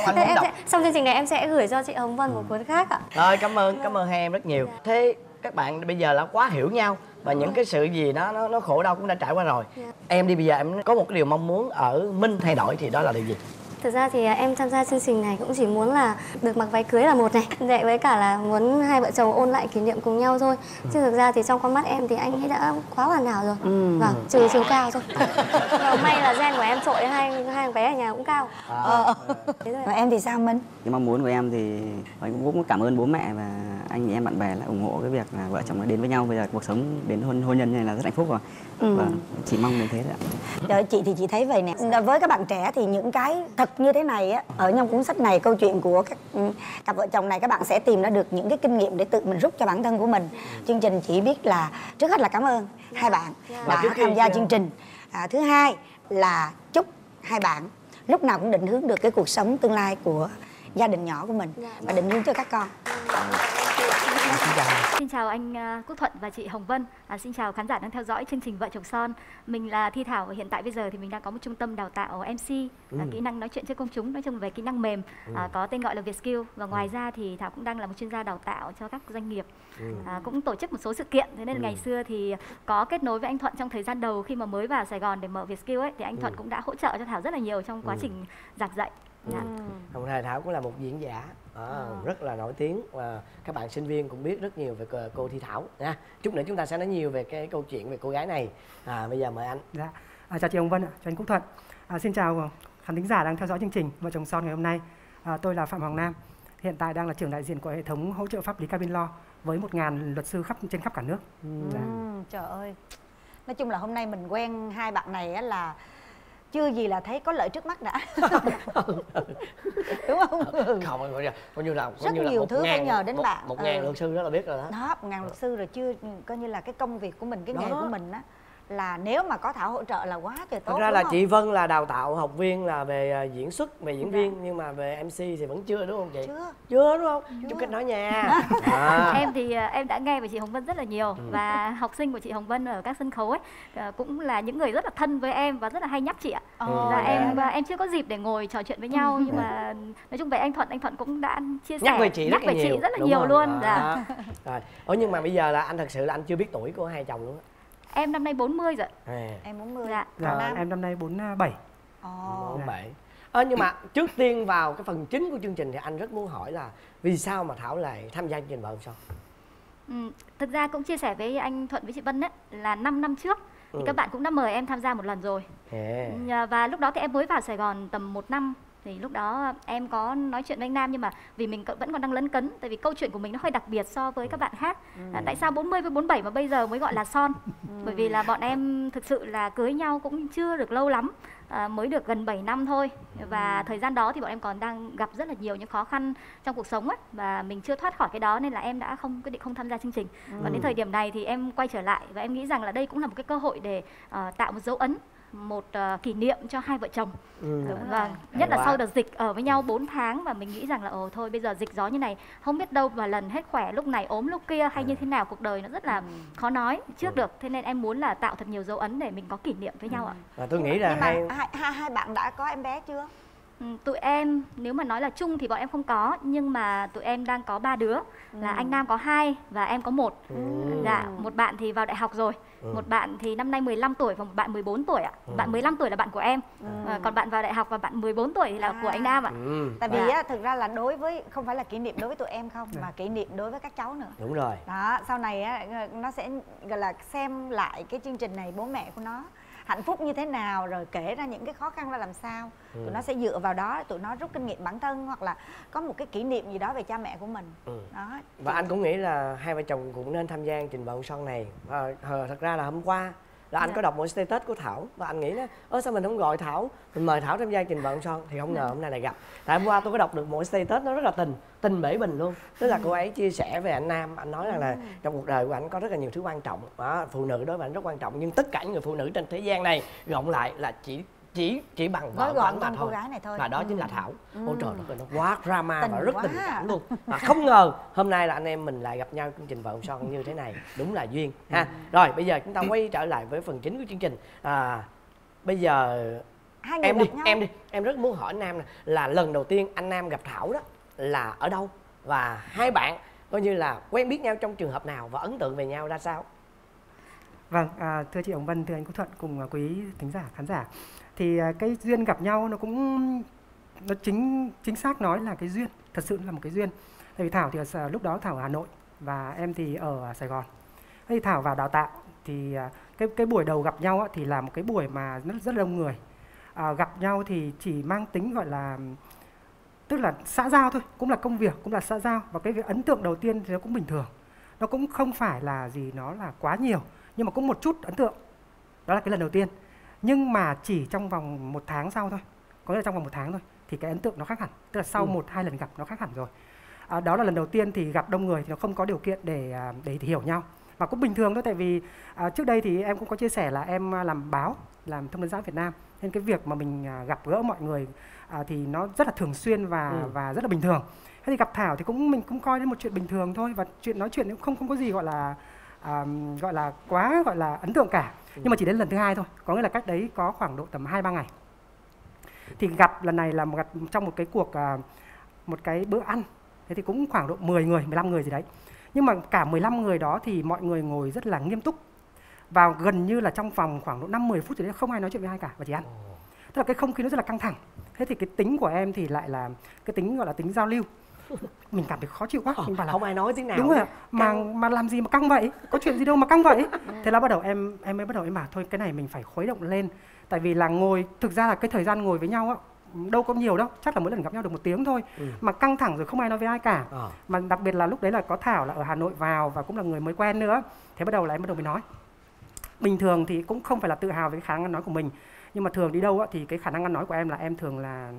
Xong chương trình này em sẽ gửi cho chị Hồng Vân một cuốn khác ạ. Rồi, cảm ơn hai em rất nhiều. Thế các bạn bây giờ là quá hiểu nhau và những cái sự gì đó nó khổ đau cũng đã trải qua rồi. Em đi bây giờ em có một cái điều mong muốn ở Minh thay đổi thì đó là điều gì? Thực ra thì em tham gia chương trình này cũng chỉ muốn là được mặc váy cưới là một này, vậy với cả là muốn hai vợ chồng ôn lại kỷ niệm cùng nhau thôi. Chứ thực ra thì trong con mắt em thì anh ấy đã quá hoàn hảo rồi. Vâng, trừ chiều cao thôi. May là gen của em trội, hai bé ở nhà cũng cao. Và em thì sao Minh? Cái mong muốn của em thì anh cũng cảm ơn bố mẹ và anh em bạn bè là ủng hộ cái việc là vợ chồng đến với nhau. Bây giờ cuộc sống đến hôn nhân này là rất hạnh phúc rồi. Và chị mong đến thế đấy ạ. Trời, chị thì chị thấy vậy nè. Với các bạn trẻ thì những cái thật như thế này á, ở trong cuốn sách này, câu chuyện của các cặp vợ chồng này, các bạn sẽ tìm ra được những cái kinh nghiệm để tự mình rút cho bản thân của mình. Chương trình chỉ biết là trước hết là cảm ơn hai bạn đã tham gia chương trình. Thứ hai là chúc hai bạn lúc nào cũng định hướng được cái cuộc sống tương lai của gia đình nhỏ của mình và định hướng cho các con. Xin chào anh Quốc Thuận và chị Hồng Vân. Xin chào khán giả đang theo dõi chương trình Vợ Chồng Son. Mình là Thi Thảo. Hiện tại bây giờ thì mình đang có một trung tâm đào tạo MC, kỹ năng nói chuyện trước công chúng, nói chung về kỹ năng mềm, có tên gọi là VietSkill. Và ngoài ra thì Thảo cũng đang là một chuyên gia đào tạo cho các doanh nghiệp, cũng tổ chức một số sự kiện. Thế nên ngày xưa thì có kết nối với anh Thuận trong thời gian đầu khi mà mới vào Sài Gòn để mở VietSkill ấy, thì anh Thuận cũng đã hỗ trợ cho Thảo rất là nhiều trong quá trình giảng dạy. Đồng thời Thảo cũng là một diễn giả rất là nổi tiếng và các bạn sinh viên cũng biết rất nhiều về cô Thi Thảo nha. Chút nữa chúng ta sẽ nói nhiều về cái câu chuyện về cô gái này. Bây giờ mời anh. Chào chị Hồng Vân, chào anh Quốc Thuận. Xin chào khán thính giả đang theo dõi chương trình Vợ Chồng Son ngày hôm nay. Tôi là Phạm Hoàng Nam, hiện tại đang là trưởng đại diện của hệ thống hỗ trợ pháp lý Cabin Law với 1.000 luật sư trên khắp cả nước. Trời ơi, nói chung là hôm nay mình quen hai bạn này là chưa gì là thấy có lợi trước mắt đã. Đúng không? Không, coi như là rất nhiều thứ phải nhờ đến bạn. 1.000 luật sư đó là biết rồi đó. Đó, 1.000 luật sư rồi, chưa coi như là cái công việc của mình, cái nghề của mình á, là nếu mà có Thảo hỗ trợ là quá trời tốt. Thật ra là chị Vân là đào tạo học viên là về diễn xuất, về diễn viên, nhưng mà về MC thì vẫn chưa, đúng không chị? Chưa đúng không? Chúc kết nối nha. Em thì em đã nghe về chị Hồng Vân rất là nhiều, và học sinh của chị Hồng Vân ở các sân khấu ấy cũng là những người rất là thân với em và rất là hay nhắc chị ạ. Và em chưa có dịp để ngồi trò chuyện với nhau, nhưng mà nói chung về anh Thuận cũng đã chia sẻ nhắc về chị rất là nhiều luôn. Nhưng mà bây giờ là anh thật sự là anh chưa biết tuổi của hai chồng luôn. Em năm nay 40 rồi. Em 40. Em năm nay 47. 47. Nhưng mà trước tiên vào cái phần chính của chương trình thì anh rất muốn hỏi là vì sao mà Thảo lại tham gia chương trình Vợ Chồng Son? Thực ra cũng chia sẻ với anh Thuận với chị Vân ấy, là 5 năm trước thì các bạn cũng đã mời em tham gia một lần rồi. Và lúc đó thì em mới vào Sài Gòn tầm 1 năm. Thì lúc đó em có nói chuyện với anh Nam, nhưng mà vì mình vẫn còn đang lấn cấn, tại vì câu chuyện của mình nó hơi đặc biệt so với các bạn khác. Tại sao 40 với 47 mà bây giờ mới gọi là son? Bởi vì là bọn em thực sự là cưới nhau cũng chưa được lâu lắm, mới được gần 7 năm thôi. Và thời gian đó thì bọn em còn đang gặp rất là nhiều những khó khăn trong cuộc sống ấy, và mình chưa thoát khỏi cái đó, nên là em đã quyết định không tham gia chương trình. Còn đến thời điểm này thì em quay trở lại, và em nghĩ rằng là đây cũng là một cái cơ hội để tạo một dấu ấn, một kỷ niệm cho hai vợ chồng. Và nhất là sau đợt dịch ở với nhau 4 tháng, và mình nghĩ rằng là thôi bây giờ dịch gió như này, không biết đâu mà lần hết khỏe, lúc này ốm lúc kia hay như thế nào, cuộc đời nó rất là khó nói trước được. Thế nên em muốn là tạo thật nhiều dấu ấn để mình có kỷ niệm với nhau ạ. Và tôi nghĩ là hai bạn đã có em bé chưa? Tụi em nếu mà nói là chung thì bọn em không có, nhưng mà tụi em đang có 3 đứa, là anh Nam có 2 và em có 1. Một bạn thì vào đại học rồi, một bạn thì năm nay 15 tuổi và một bạn 14 tuổi ạ. Bạn 15 tuổi là bạn của em, còn bạn vào đại học và bạn 14 tuổi thì là của anh Nam ạ. Tại vì thực ra là đối với, không phải là kỷ niệm đối với tụi em không, mà kỷ niệm đối với các cháu nữa. Đúng rồi. Đó, sau này nó sẽ gọi là xem lại cái chương trình này, bố mẹ của nó hạnh phúc như thế nào, rồi kể ra những cái khó khăn ra làm sao. Tụi nó sẽ dựa vào đó, tụi nó rút kinh nghiệm bản thân, hoặc là có một cái kỷ niệm gì đó về cha mẹ của mình. Đó. Và anh cũng nghĩ là hai vợ chồng cũng nên tham gia chương trình Vợ Chồng Son này. Thật ra là hôm qua là anh có đọc một status của Thảo, và anh nghĩ là sao mình không gọi Thảo, mình mời Thảo tham gia chương trình Vợ Chồng Son, thì không ngờ hôm nay lại gặp. Tại hôm qua tôi có đọc được một status nó rất là tình bể bình luôn. Tức là cô ấy chia sẻ về anh Nam, anh nói rằng là trong cuộc đời của anh có rất là nhiều thứ quan trọng, phụ nữ đối với anh rất quan trọng, nhưng tất cả những người phụ nữ trên thế gian này gộp lại là chỉ bằng vợ của anh mà thôi, và đó chính là Thảo. Ôi trời ơi, nó quá drama và rất tình cảm luôn. Mà không ngờ hôm nay là anh em mình lại gặp nhau chương trình Vợ Chồng Son như thế này, đúng là duyên ha. Rồi bây giờ chúng ta quay trở lại với phần chính của chương trình. Bây giờ em rất muốn hỏi Nam là lần đầu tiên anh Nam gặp Thảo đó là ở đâu, và hai bạn Coi như là quen biết nhau trong trường hợp nào và ấn tượng về nhau ra sao? Vâng, thưa chị Hồng Vân, thưa anh Quốc Thuận cùng quý thính giả, khán giả, thì cái duyên gặp nhau nó cũng, nó chính xác nói là cái duyên, thật sự là một cái duyên. Tại vì Thảo thì lúc đó Thảo ở Hà Nội và em thì ở Sài Gòn. Thì Thảo vào đào tạo thì cái buổi đầu gặp nhau thì là một cái buổi mà rất đông người. Gặp nhau thì chỉ mang tính gọi là, tức là xã giao thôi, cũng là công việc, cũng là xã giao. Và cái việc ấn tượng đầu tiên thì nó cũng bình thường, nó cũng không phải là gì, nó là quá nhiều, nhưng mà cũng một chút ấn tượng. Đó là cái lần đầu tiên. Nhưng mà chỉ trong vòng một tháng sau thôi, có nghĩa là trong vòng một tháng thôi, thì cái ấn tượng nó khác hẳn. Tức là sau một hai lần gặp nó khác hẳn rồi. Đó là lần đầu tiên thì gặp đông người thì nó không có điều kiện để hiểu nhau. Và cũng bình thường thôi, tại vì trước đây thì em cũng có chia sẻ là em làm báo, làm thông tấn xã Việt Nam, nên cái việc mà mình gặp gỡ mọi người thì nó rất là thường xuyên và rất là bình thường. Thế thì gặp Thảo thì cũng mình cũng coi đến một chuyện bình thường thôi, và chuyện nói chuyện cũng không có gì gọi là quá ấn tượng cả. Nhưng mà chỉ đến lần thứ hai thôi, có nghĩa là cách đấy có khoảng độ tầm 2-3 ngày. Thì gặp lần này là gặp trong một cái cuộc một cái bữa ăn. Thế thì cũng khoảng độ 10 người, 15 người gì đấy. Nhưng mà cả 15 người đó thì mọi người ngồi rất là nghiêm túc. Và gần như là trong phòng khoảng độ 5-10 phút thì đấy không ai nói chuyện với ai cả, và chỉ ăn. Tức là cái không khí nó rất là căng thẳng. Thế thì cái tính của em thì lại là cái tính gọi là tính giao lưu. Mình cảm thấy khó chịu quá, mình bảo là không ai nói tiếng nào. Đúng rồi, mà làm gì mà căng vậy? Có chuyện gì đâu mà căng vậy? Thế là bắt đầu em mới bảo thôi, cái này mình phải khuấy động lên. Tại vì là ngồi, thực ra là cái thời gian ngồi với nhau á, đâu có nhiều đâu, chắc là mỗi lần gặp nhau được một tiếng thôi, mà căng thẳng rồi không ai nói với ai cả. Mà đặc biệt là lúc đấy là có Thảo là ở Hà Nội vào và cũng là người mới quen nữa. Thế bắt đầu là em bắt đầu mới nói. Bình thường thì cũng không phải là tự hào về cái khả năng ăn nói của mình, nhưng mà thường đi đâu á, thì cái khả năng ăn nói của em là em thường là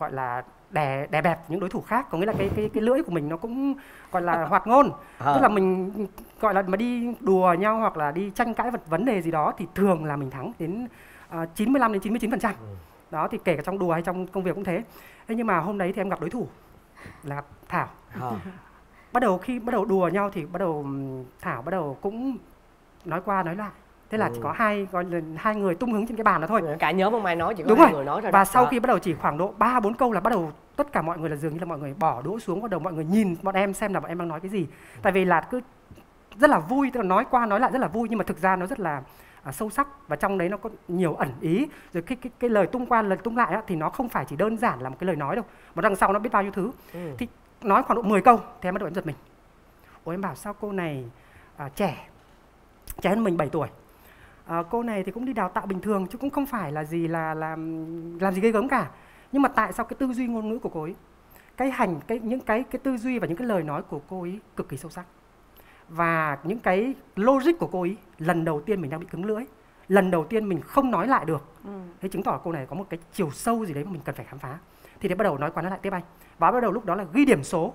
gọi là đè bẹp những đối thủ khác, có nghĩa là cái lưỡi của mình nó cũng gọi là hoạt ngôn. Tức là mình gọi là mà đi đùa nhau hoặc là đi tranh cãi vấn đề gì đó thì thường là mình thắng đến 95 đến 99%. Đó, thì kể cả trong đùa hay trong công việc cũng thế. Thế nhưng mà hôm đấy thì em gặp đối thủ là Thảo. Bắt đầu đùa nhau thì bắt đầu Thảo bắt đầu cũng nói qua nói lại. Thế là chỉ có hai người tung hứng trên cái bàn đó thôi. Cả nhóm không ai nói, chỉ có hai người nói thôi. Và sau khi bắt đầu chỉ khoảng độ 3-4 câu là bắt đầu tất cả mọi người là dường như là mọi người bỏ đũa xuống, bắt đầu mọi người nhìn bọn em xem là bọn em đang nói cái gì. Tại vì là cứ rất là vui, tức là nói qua nói lại rất là vui, nhưng mà thực ra nó rất là sâu sắc, và trong đấy nó có nhiều ẩn ý. Rồi cái lời tung qua lời tung lại á, thì nó không phải chỉ đơn giản là một cái lời nói đâu, mà đằng sau nó biết bao nhiêu thứ. Thì nói khoảng độ 10 câu thì em bắt đầu em giật mình. Ôi, em bảo sao cô này trẻ hơn mình 7 tuổi. Cô này thì cũng đi đào tạo bình thường chứ cũng không phải là gì là làm gì ghê gớm cả. Nhưng mà tại sao cái tư duy ngôn ngữ của cô ấy, những cái tư duy và những cái lời nói của cô ấy cực kỳ sâu sắc. Và những cái logic của cô ấy, lần đầu tiên mình đang bị cứng lưỡi, lần đầu tiên mình không nói lại được. Thế chứng tỏ cô này có một cái chiều sâu gì đấy mà mình cần phải khám phá. Thì bắt đầu nói qua nói lại tiếp anh. Và bắt đầu lúc đó là ghi điểm số.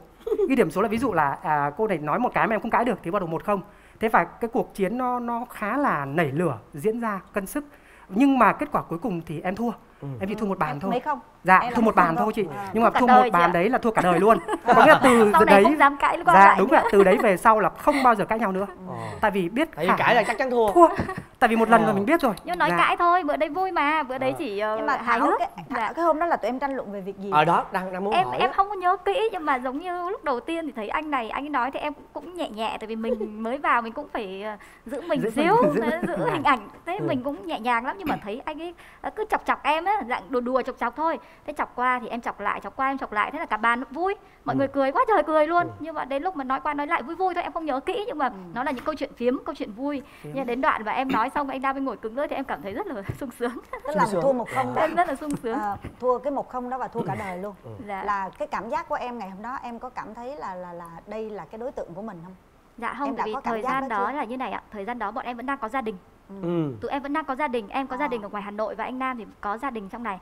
Ghi điểm số là ví dụ là cô này nói một cái mà em không cãi được thì bắt đầu 1-0. Thế và cái cuộc chiến nó khá là nảy lửa, diễn ra cân sức. Nhưng mà kết quả cuối cùng thì em thua. Em chỉ thua một bàn thôi. Mấy không? Dạ, em thua một bàn thôi chị. Nhưng mà thua một bàn đấy là thua cả đời luôn. Có nghĩa là từ đấy không dám cãi qua. Dạ, đúng ạ. Từ đấy về sau là không bao giờ cãi nhau nữa. Tại vì biết cãi là chắc chắn thua. Tại vì một lần rồi mình biết rồi. Nhưng nói cãi thôi, bữa đấy vui mà, bữa đấy chỉ hài hước. Cái hôm đó là tụi em tranh luận về việc gì? Ở đó đang muốn hỏi. Em không có nhớ kỹ, nhưng mà giống như lúc đầu tiên thì thấy anh này, anh nói thì em cũng nhẹ nhẹ, tại vì mình mới vào mình cũng phải giữ mình xíu, giữ hình ảnh. Thế mình cũng nhẹ nhàng lắm, nhưng mà thấy anh ấy cứ chọc em á, dạng đùa chọc thôi. Thế chọc qua thì em chọc lại, chọc qua em chọc lại, thế là cả bàn vui, mọi người cười quá trời cười luôn. Nhưng mà đến lúc mà nói qua nói lại vui thôi, em không nhớ kỹ, nhưng mà nó là những câu chuyện phiếm, câu chuyện vui. Nhưng đến đoạn và em nói xong anh đang bên ngồi cứng nữa thì em cảm thấy rất là sung sướng. Tức là thua 1-0 đó. Em rất là sung sướng. Thua cái 1-0 đó và thua cả đời luôn. Là cái cảm giác của em ngày hôm đó, em có cảm thấy là đây là cái đối tượng của mình không? Dạ không, vì thời gian đó là như này ạ. Thời gian đó bọn em vẫn đang có gia đình. Tụi em vẫn đang có gia đình, em có gia đình ở ngoài Hà Nội và anh Nam thì có gia đình trong này.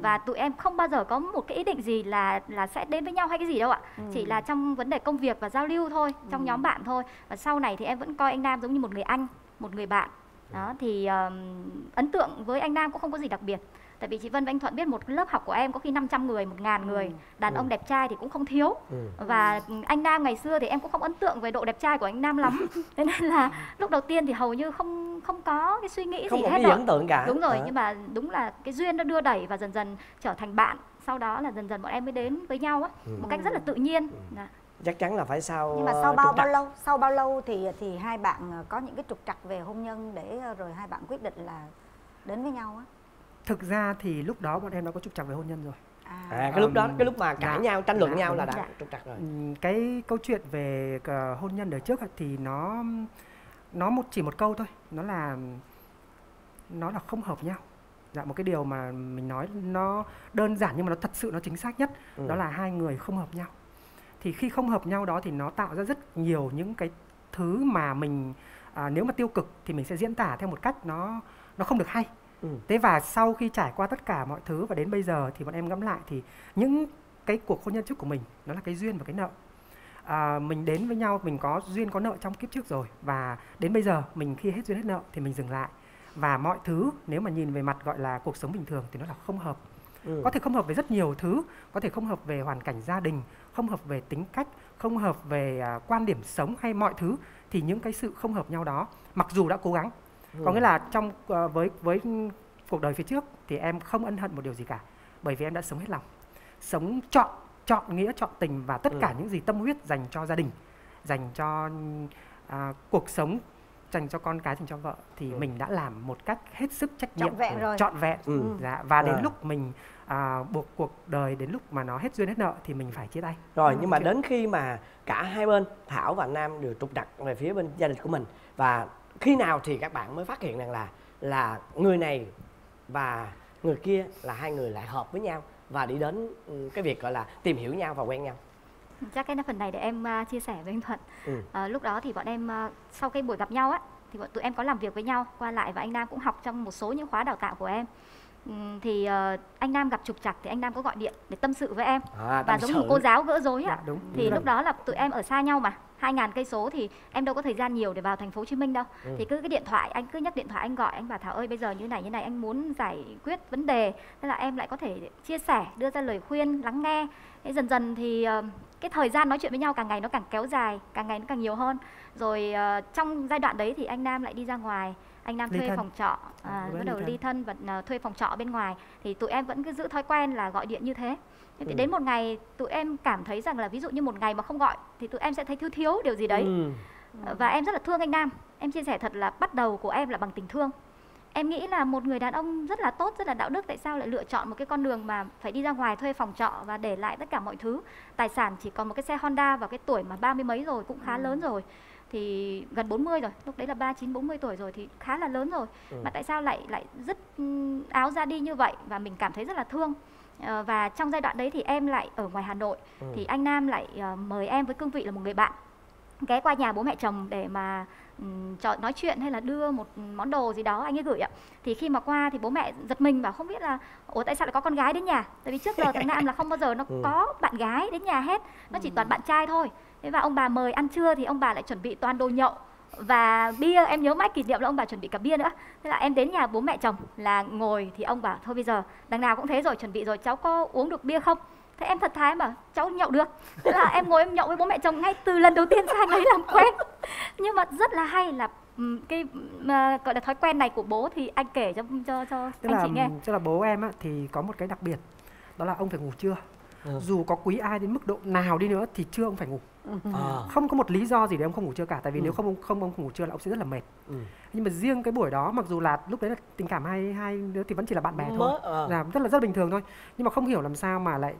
Và tụi em không bao giờ có một cái ý định gì là sẽ đến với nhau hay cái gì đâu ạ. Chỉ là trong vấn đề công việc và giao lưu thôi, trong nhóm bạn thôi. Và sau này thì em vẫn coi anh Nam giống như một người anh, một người bạn. Đó thì ấn tượng với anh Nam cũng không có gì đặc biệt. Tại vì chị Vân và anh Thuận biết một lớp học của em có khi 500 người, 1000 người. Đàn ông đẹp trai thì cũng không thiếu. Và anh Nam ngày xưa thì em cũng không ấn tượng về độ đẹp trai của anh Nam lắm. Thế nên là lúc đầu tiên thì hầu như không có cái suy nghĩ gì hết. Không có ấn tượng cả. Đúng rồi, nhưng mà đúng là cái duyên nó đưa đẩy và dần dần trở thành bạn. Sau đó là dần dần bọn em mới đến với nhau á, một cách rất là tự nhiên. Chắc chắn là phải sau. Nhưng mà sau bao lâu thì hai bạn có những cái trục trặc về hôn nhân để rồi hai bạn quyết định là đến với nhau á? Thực ra thì lúc đó bọn em đã có trục trặc về hôn nhân rồi. Cái lúc mà cãi nhau, tranh luận nhau là đã trục trặc rồi. Cái câu chuyện về hôn nhân đời trước thì nó chỉ một câu thôi, nó là không hợp nhau. Dạ, một cái điều mà mình nói nó đơn giản nhưng mà nó thật sự nó chính xác nhất, đó là hai người không hợp nhau. Thì khi không hợp nhau đó thì nó tạo ra rất nhiều những cái thứ mà mình nếu mà tiêu cực thì mình sẽ diễn tả theo một cách nó không được hay. Thế và sau khi trải qua tất cả mọi thứ và đến bây giờ thì bọn em ngẫm lại thì những cái cuộc hôn nhân trước của mình nó là cái duyên và cái nợ. Mình đến với nhau, mình có duyên có nợ trong kiếp trước rồi, và đến bây giờ mình khi hết duyên hết nợ thì mình dừng lại. Và mọi thứ nếu mà nhìn về mặt gọi là cuộc sống bình thường thì nó là không hợp. Có thể không hợp về rất nhiều thứ, có thể không hợp về hoàn cảnh gia đình, không hợp về tính cách, không hợp về quan điểm sống hay mọi thứ. Thì những cái sự không hợp nhau đó, mặc dù đã cố gắng, có nghĩa là trong với cuộc đời phía trước thì em không ân hận một điều gì cả, bởi vì em đã sống hết lòng, sống chọn nghĩa, chọn tình và tất cả những gì tâm huyết dành cho gia đình, dành cho cuộc sống, dành cho con cái, dành cho vợ thì mình đã làm một cách hết sức trách nhiệm, trọn vẹn. Dạ, và đến lúc mình buộc cuộc đời, đến lúc mà nó hết duyên hết nợ thì mình phải chia tay. Rồi, nhưng mà đến khi mà cả hai bên Thảo và Nam đều trục trặc về phía bên gia đình của mình, và khi nào thì các bạn mới phát hiện rằng là người này và người kia là hai người lại hợp với nhau và đi đến cái việc gọi là tìm hiểu nhau và quen nhau? Chắc cái phần này để em chia sẻ với anh Thuận. Lúc đó thì bọn em sau cái buổi gặp nhau á thì bọn tụi em có làm việc với nhau qua lại, và anh Nam cũng học trong một số những khóa đào tạo của em. Thì anh Nam gặp trục trặc thì anh Nam có gọi điện để tâm sự với em, và giống như cô giáo gỡ rối á. Thì lúc đó là tụi em ở xa nhau mà 2000 cây số thì em đâu có thời gian nhiều để vào thành phố Hồ Chí Minh đâu. Thì cứ cái điện thoại, anh cứ nhắc điện thoại anh gọi, anh bảo Thảo ơi bây giờ như này anh muốn giải quyết vấn đề, thế là em lại có thể chia sẻ, đưa ra lời khuyên, lắng nghe. Thế dần dần thì cái thời gian nói chuyện với nhau càng ngày nó càng kéo dài, càng ngày nó càng nhiều hơn. Rồi trong giai đoạn đấy thì anh Nam lại đi ra ngoài, anh Nam thuê phòng trọ, bắt đầu ly thân và thuê phòng trọ bên ngoài. Thì tụi em vẫn cứ giữ thói quen là gọi điện như thế. Thì đến một ngày tụi em cảm thấy rằng là ví dụ như một ngày mà không gọi thì tụi em sẽ thấy thiếu điều gì đấy. Và em rất là thương anh Nam. Em chia sẻ thật là bắt đầu của em là bằng tình thương. Em nghĩ là một người đàn ông rất là tốt, rất là đạo đức, tại sao lại lựa chọn một cái con đường mà phải đi ra ngoài thuê phòng trọ và để lại tất cả mọi thứ. Tài sản chỉ còn một cái xe Honda vào cái tuổi mà 30 mấy rồi, cũng khá lớn rồi. Thì gần 40 rồi, lúc đấy là 39-40 tuổi rồi thì khá là lớn rồi. Mà tại sao lại dứt áo ra đi như vậy, và mình cảm thấy rất là thương. Và trong giai đoạn đấy thì em lại ở ngoài Hà Nội. Thì anh Nam lại mời em với cương vị là một người bạn ghé qua nhà bố mẹ chồng để mà nói chuyện hay là đưa một món đồ gì đó anh ấy gửi ạ. Thì khi mà qua thì bố mẹ giật mình bảo không biết là tại sao lại có con gái đến nhà. Tại vì trước giờ thằng Nam là không bao giờ nó có bạn gái đến nhà hết, nó chỉ toàn bạn trai thôi. Thế và ông bà mời ăn trưa thì ông bà lại chuẩn bị toàn đồ nhậu và bia, em nhớ mãi kỷ niệm là ông bà chuẩn bị cả bia nữa. Thế là em đến nhà bố mẹ chồng là ngồi thì ông bảo thôi bây giờ đằng nào cũng thế rồi, chuẩn bị rồi, cháu có uống được bia không? Thế em thật thái mà cháu nhậu được. Thế là em ngồi em nhậu với bố mẹ chồng ngay từ lần đầu tiên sang đấy làm quen. Nhưng mà rất là hay là cái gọi là thói quen này của bố thì anh kể cho anh chị nghe. Tức là bố em á, thì có một cái đặc biệt đó là ông phải ngủ trưa. Dù có quý ai đến mức độ nào đi nữa thì trưa ông phải ngủ. Không có một lý do gì để ông không ngủ trưa cả. Tại vì nếu không ông ngủ trưa là ông sẽ rất là mệt. Nhưng mà riêng cái buổi đó, mặc dù là lúc đấy là tình cảm hai đứa thì vẫn chỉ là bạn bè thôi, là rất bình thường thôi. Nhưng mà không hiểu làm sao mà lại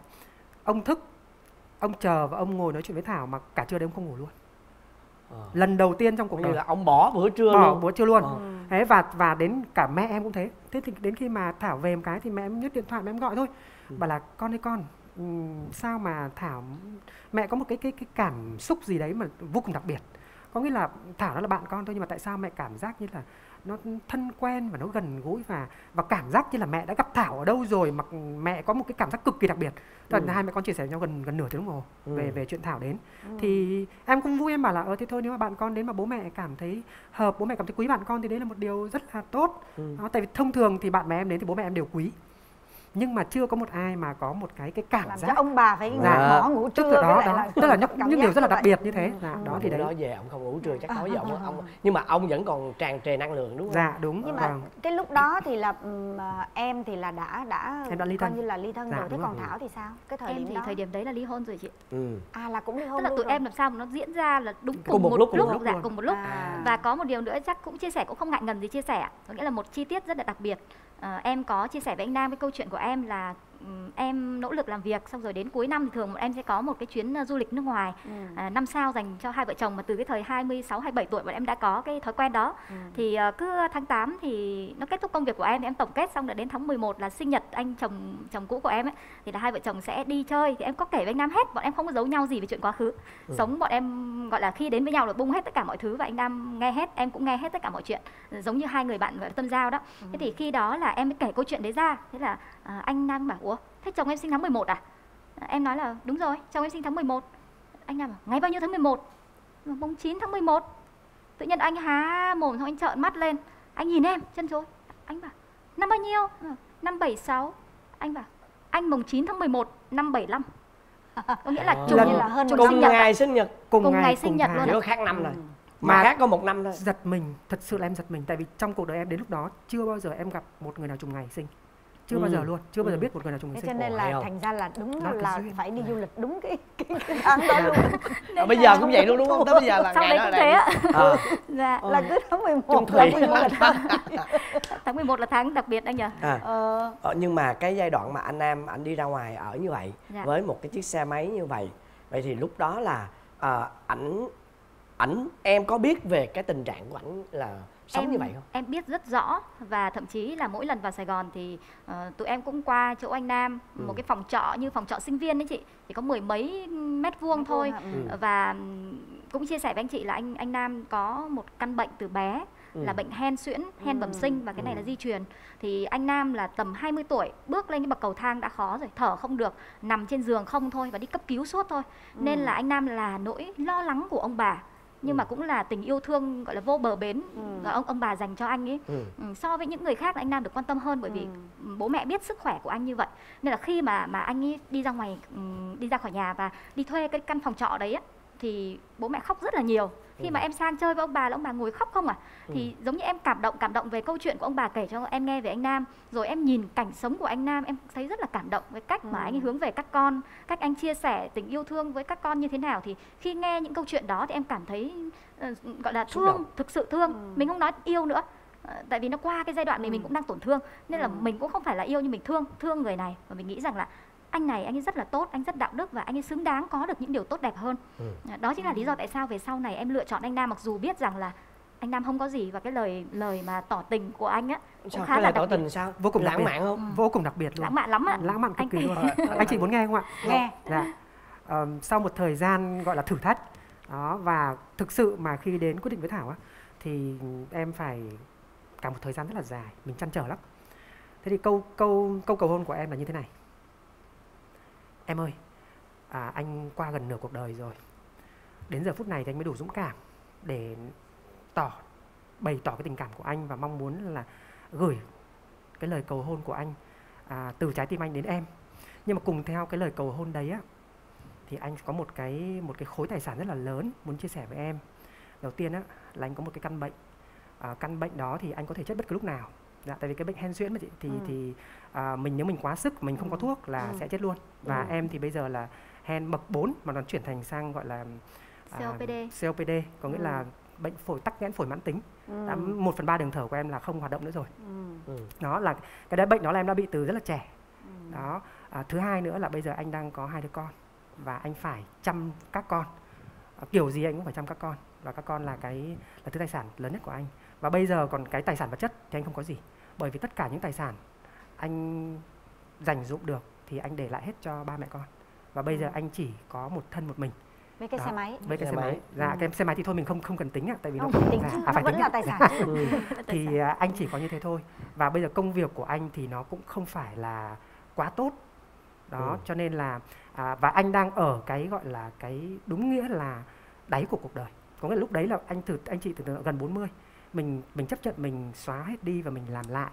ông thức, ông chờ và ông ngồi nói chuyện với Thảo mà cả trưa đấy ông không ngủ luôn. Lần đầu tiên trong cuộc đời là ông bỏ bữa trưa luôn. Đấy, và đến cả mẹ em cũng thế. Thế thì đến khi mà Thảo về một cái thì mẹ em nhấc điện thoại, mẹ em gọi thôi, bảo là con ơi con, sao mà Thảo, mẹ có một cái cảm xúc gì đấy mà vô cùng đặc biệt. Có nghĩa là Thảo nó là bạn con thôi, nhưng mà tại sao mẹ cảm giác như là nó thân quen và nó gần gũi, và cảm giác như là mẹ đã gặp Thảo ở đâu rồi, mà mẹ có một cái cảm giác cực kỳ đặc biệt. Hai mẹ con chia sẻ với nhau gần nửa tiếng đồng hồ về chuyện Thảo đến. Thì em cũng vui, em bảo là thế thôi, nếu mà bạn con đến mà bố mẹ cảm thấy hợp, bố mẹ cảm thấy quý bạn con thì đấy là một điều rất là tốt. Tại vì thông thường thì bạn bè em đến thì bố mẹ em đều quý. nhưng mà chưa có một ai mà có một cái cảm làm giác cho ông bà phải ngủ trưa đó, đó. Tức là những điều rất là đặc biệt như thế. Dạ, đó thì đấy. Đó về ông không ngủ trưa chắc nói với ông, nhưng mà ông vẫn còn tràn trề năng lượng đúng không? Dạ đúng. Nhưng mà cái lúc đó thì là em thì là đã coi như là ly thân rồi. Thế còn Thảo thì sao? Cái thời điểm đó, thời điểm đấy là ly hôn rồi chị. À là cũng ly hôn. Tức là tụi em làm sao mà nó diễn ra là đúng cùng một lúc, cùng một lúc. Và có một điều nữa chắc cũng chia sẻ, cũng không ngại ngần gì chia sẻ, có nghĩa là một chi tiết rất là đặc biệt. Em có chia sẻ với anh Nam cái câu chuyện của em là em nỗ lực làm việc xong rồi đến cuối năm thì thường em sẽ có một cái chuyến du lịch nước ngoài 5 sao dành cho hai vợ chồng, mà từ cái thời 26-27 tuổi bọn em đã có cái thói quen đó. Thì cứ tháng 8 thì nó kết thúc công việc của em thì em tổng kết, xong đã đến tháng 11 là sinh nhật anh chồng cũ của em ấy, thì là hai vợ chồng sẽ đi chơi. Thì em có kể với anh Nam hết, bọn em không có giấu nhau gì về chuyện quá khứ. Sống bọn em gọi là khi đến với nhau là bung hết tất cả mọi thứ, và anh Nam nghe hết, em cũng nghe hết tất cả mọi chuyện, giống như hai người bạn ở tâm giao đó. Thế thì khi đó là em mới kể câu chuyện đấy ra. Thế là anh Nam bảo ủa thế chồng em sinh tháng 11 à? Em nói là đúng rồi, chồng em sinh tháng 11. Anh Nam bảo ngày bao nhiêu tháng 11? Mùng 9 tháng 11. Tự nhiên anh há mồm xong anh trợn mắt lên, anh nhìn em chân chối. Anh bảo năm bao nhiêu? Năm 76. Anh bảo anh mùng 9 tháng 11 năm 75. Có nghĩa là trùng như là hơn cùng ngày sinh nhật, cùng ngày sinh nhật luôn. Nó khác năm rồi. Mà khác có một năm thôi. Giật mình, thật sự là em giật mình, tại vì trong cuộc đời em đến lúc đó chưa bao giờ em gặp một người nào trùng ngày sinh. Chưa bao giờ luôn, chưa bao giờ biết một người nào trùng ngày sinh. Cho nên là thành ra là đúng là phải đi du lịch đúng cái tháng đó luôn. Bây giờ cũng vậy luôn đúng không? Tới bây giờ là ngày đó là cứ tháng 11 tháng 11 là tháng đặc biệt anh nhỉ. Nhưng mà cái giai đoạn mà anh Nam anh đi ra ngoài ở như vậy với một cái chiếc xe máy như vậy, vậy thì lúc đó là em có biết về cái tình trạng của ảnh là sống như vậy không? Em biết rất rõ, và thậm chí là mỗi lần vào Sài Gòn thì tụi em cũng qua chỗ anh Nam, một cái phòng trọ như phòng trọ sinh viên đấy chị, thì có mười mấy mét vuông thôi. Và cũng chia sẻ với anh chị là anh Nam có một căn bệnh từ bé, là bệnh hen suyễn, hen bẩm sinh, và cái này là di truyền. Thì anh Nam là tầm 20 tuổi bước lên cái bậc cầu thang đã khó rồi, thở không được, nằm trên giường không thôi và đi cấp cứu suốt thôi. Nên là anh Nam là nỗi lo lắng của ông bà, nhưng mà cũng là tình yêu thương gọi là vô bờ bến ông bà dành cho anh ấy. So với những người khác là anh Nam được quan tâm hơn, bởi vì bố mẹ biết sức khỏe của anh như vậy. Nên là khi mà anh ấy đi ra ngoài, đi ra khỏi nhà và đi thuê cái căn phòng trọ đấy á, thì bố mẹ khóc rất là nhiều. Khi mà em sang chơi với ông bà là ông bà ngồi khóc không à. Thì giống như em cảm động về câu chuyện của ông bà kể cho em nghe về anh Nam, rồi em nhìn cảnh sống của anh Nam, em thấy rất là cảm động với cách mà anh ấy hướng về các con, cách anh chia sẻ tình yêu thương với các con như thế nào. Thì khi nghe những câu chuyện đó thì em cảm thấy gọi là thương, thực sự thương. Mình không nói yêu nữa, tại vì nó qua cái giai đoạn này mình cũng đang tổn thương. Nên là mình cũng không phải là yêu, nhưng mình thương người này. Và mình nghĩ rằng là anh này, anh ấy rất là tốt, anh rất đạo đức và anh ấy xứng đáng có được những điều tốt đẹp hơn. Đó chính là lý do tại sao về sau này em lựa chọn anh Nam, mặc dù biết rằng là anh Nam không có gì, và cái lời mà tỏ tình của anh á cũng khá là tỏ tình sao? Vô cùng lãng mạn không? Vô cùng đặc biệt luôn. Lãng mạn lắm ạ. Lãng mạn cực kỳ luôn. Anh chị muốn nghe không ạ? Nghe. Dạ. Sau một thời gian gọi là thử thách đó, và thực sự mà khi đến quyết định với Thảo á, thì em phải cả một thời gian rất là dài, mình trăn trở lắm. Thế thì câu cầu hôn của em là như thế này. Em ơi, anh qua gần nửa cuộc đời rồi. Đến giờ phút này thì anh mới đủ dũng cảm để bày tỏ cái tình cảm của anh, và mong muốn là gửi cái lời cầu hôn của anh từ trái tim anh đến em. Nhưng mà cùng theo cái lời cầu hôn đấy á, thì anh có một cái khối tài sản rất là lớn muốn chia sẻ với em. Đầu tiên á, là anh có một cái căn bệnh. Căn bệnh đó thì anh có thể chết bất cứ lúc nào. Dạ, tại vì cái bệnh hen suyễn mà chị, thì nếu mình quá sức, mình không có thuốc là sẽ chết luôn. Và em thì bây giờ là hen bậc 4 mà nó chuyển thành sang gọi là COPD, có nghĩa là bệnh phổi tắc nghẽn phổi mãn tính. 1/3 đường thở của em là không hoạt động nữa rồi. Đó là cái đấy, bệnh đó là em đã bị từ rất là trẻ. Đó, thứ hai nữa là bây giờ anh đang có 2 đứa con và anh phải chăm các con. Kiểu gì anh cũng phải chăm các con, và các con là thứ tài sản lớn nhất của anh. Và bây giờ còn cái tài sản vật chất thì anh không có gì, bởi vì tất cả những tài sản anh dành dụm được thì anh để lại hết cho ba mẹ con. Và bây giờ anh chỉ có một thân một mình với cái xe máy. Với cái xe máy. Dạ, cái xe máy thì thôi mình không cần tính ạ, tại vì nó không tính. Phải tính là tài sản. Thì anh chỉ có như thế thôi. Và bây giờ công việc của anh thì nó cũng không phải là quá tốt. Đó, cho nên là và anh đang ở cái gọi là cái đúng nghĩa là đáy của cuộc đời. Có nghĩa là lúc đấy là anh chị từ gần 40. mình chấp nhận, mình xóa hết đi và mình làm lại.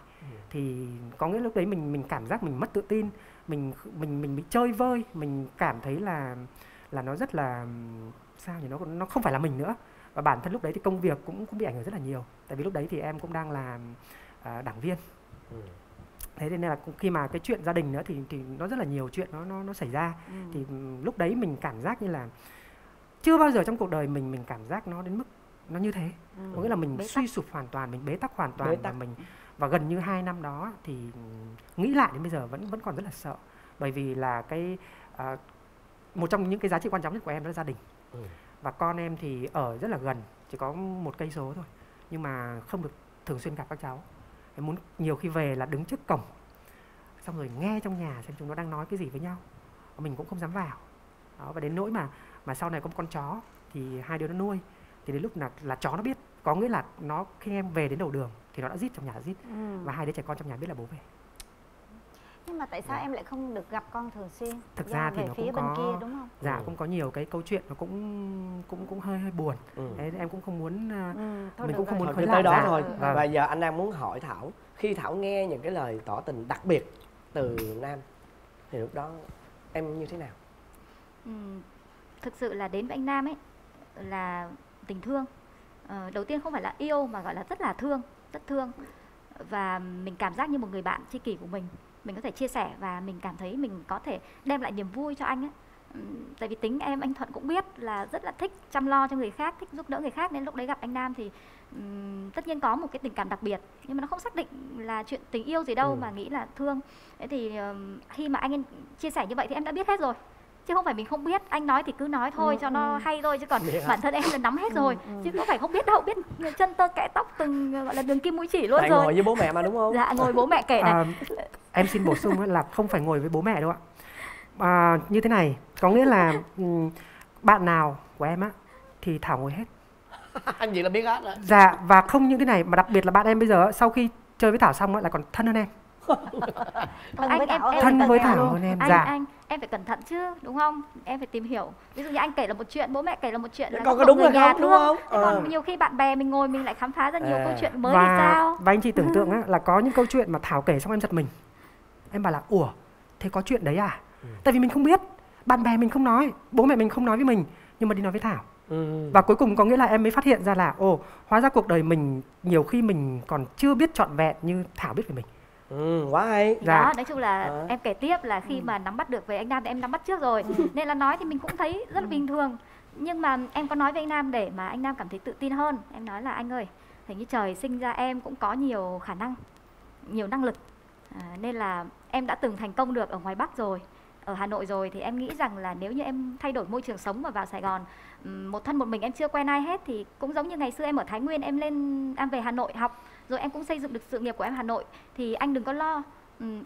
Thì có nghĩa lúc đấy mình cảm giác mình mất tự tin, mình bị chơi vơi, mình cảm thấy là nó rất là sao nhỉ, nó không phải là mình nữa. Và bản thân lúc đấy thì công việc cũng bị ảnh hưởng rất là nhiều, tại vì lúc đấy thì em cũng đang là đảng viên. Thế nên là khi mà cái chuyện gia đình nữa thì nó rất là nhiều chuyện nó xảy ra. Thì lúc đấy mình cảm giác như là chưa bao giờ trong cuộc đời mình cảm giác nó đến mức nó như thế. Có nghĩa là mình suy sụp hoàn toàn, mình bế tắc hoàn toàn, và gần như 2 năm đó thì nghĩ lại đến bây giờ vẫn còn rất là sợ. Bởi vì là cái một trong những cái giá trị quan trọng nhất của em đó là gia đình. Và con em thì ở rất là gần, chỉ có 1 cây số thôi, nhưng mà không được thường xuyên gặp các cháu. Em muốn nhiều khi về là đứng trước cổng, xong rồi nghe trong nhà xem chúng nó đang nói cái gì với nhau, mình cũng không dám vào. Đó, và đến nỗi mà sau này có một con chó thì 2 đứa nó nuôi, thì đến lúc là chó nó biết, có nghĩa là nó khi em về đến đầu đường thì nó đã rít, trong nhà đã rít. Và 2 đứa trẻ con trong nhà biết là bố về. Nhưng mà tại sao em lại không được gặp con thường xuyên? Thực ra thì nó cũng có kia, đúng không? Dạ, cũng có nhiều cái câu chuyện nó cũng hơi buồn. Đấy, em cũng không muốn mình cũng không muốn khơi tới đó ra. Thôi. Và giờ anh đang muốn hỏi Thảo, khi Thảo nghe những cái lời tỏ tình đặc biệt từ Nam thì lúc đó em như thế nào? Thực sự là đến với anh Nam ấy là tình thương. Đầu tiên không phải là yêu mà gọi là rất là thương, rất thương. Và mình cảm giác như một người bạn tri kỷ của mình. Mình có thể chia sẻ và mình cảm thấy mình có thể đem lại niềm vui cho anh ấy. Tại vì tính em, anh Thuận cũng biết là rất là thích chăm lo cho người khác, thích giúp đỡ người khác. Nên lúc đấy gặp anh Nam thì tất nhiên có một cái tình cảm đặc biệt, nhưng mà nó không xác định là chuyện tình yêu gì đâu, mà nghĩ là thương. Thế thì khi mà anh chia sẻ như vậy thì em đã biết hết rồi, chứ không phải mình không biết. Anh nói thì cứ nói thôi cho nó hay thôi, chứ còn bản thân em là nắm hết rồi, chứ có phải không biết đâu. Biết chân tơ kẽ tóc từng gọi là đường kim mũi chỉ luôn. Tại rồi ngồi với bố mẹ mà, đúng không? Dạ, ngồi bố mẹ kể này. Em xin bổ sung là không phải ngồi với bố mẹ đâu ạ. Như thế này, có nghĩa là bạn nào của em á thì Thảo ngồi hết. Anh vậy là biết hết rồi. Dạ, và không những cái này mà đặc biệt là bạn em bây giờ sau khi chơi với Thảo xong á, lại còn thân hơn em. Thân với Thảo hơn em. Em phải cẩn thận chứ, đúng không? Em phải tìm hiểu. Ví dụ như anh kể là một chuyện, bố mẹ kể là một chuyện, là có đúng người nhà thương, đúng không? Còn nhiều khi bạn bè mình ngồi mình lại khám phá ra nhiều câu chuyện mới thì sao? Và anh chị tưởng tượng á, là có những câu chuyện mà Thảo kể xong em giật mình. Em bảo là ủa, thế có chuyện đấy à? Tại vì mình không biết, bạn bè mình không nói, bố mẹ mình không nói với mình, nhưng mà đi nói với Thảo. Và cuối cùng có nghĩa là em mới phát hiện ra là ồ, hóa ra cuộc đời mình nhiều khi mình còn chưa biết trọn vẹn như Thảo biết về mình. Quá hay. Dạ. Đó, nói chung là em kể tiếp là khi mà nắm bắt được về anh Nam thì em nắm bắt trước rồi. Nên là nói thì mình cũng thấy rất là bình thường. Nhưng mà em có nói với anh Nam để mà anh Nam cảm thấy tự tin hơn. Em nói là anh ơi, hình như trời sinh ra em cũng có nhiều khả năng, nhiều năng lực. Nên là em đã từng thành công được ở ngoài Bắc rồi, ở Hà Nội rồi, thì em nghĩ rằng là nếu như em thay đổi môi trường sống mà vào Sài Gòn một thân một mình, em chưa quen ai hết, thì cũng giống như ngày xưa em ở Thái Nguyên, em lên em về Hà Nội học, rồi em cũng xây dựng được sự nghiệp của em Hà Nội, thì anh đừng có lo,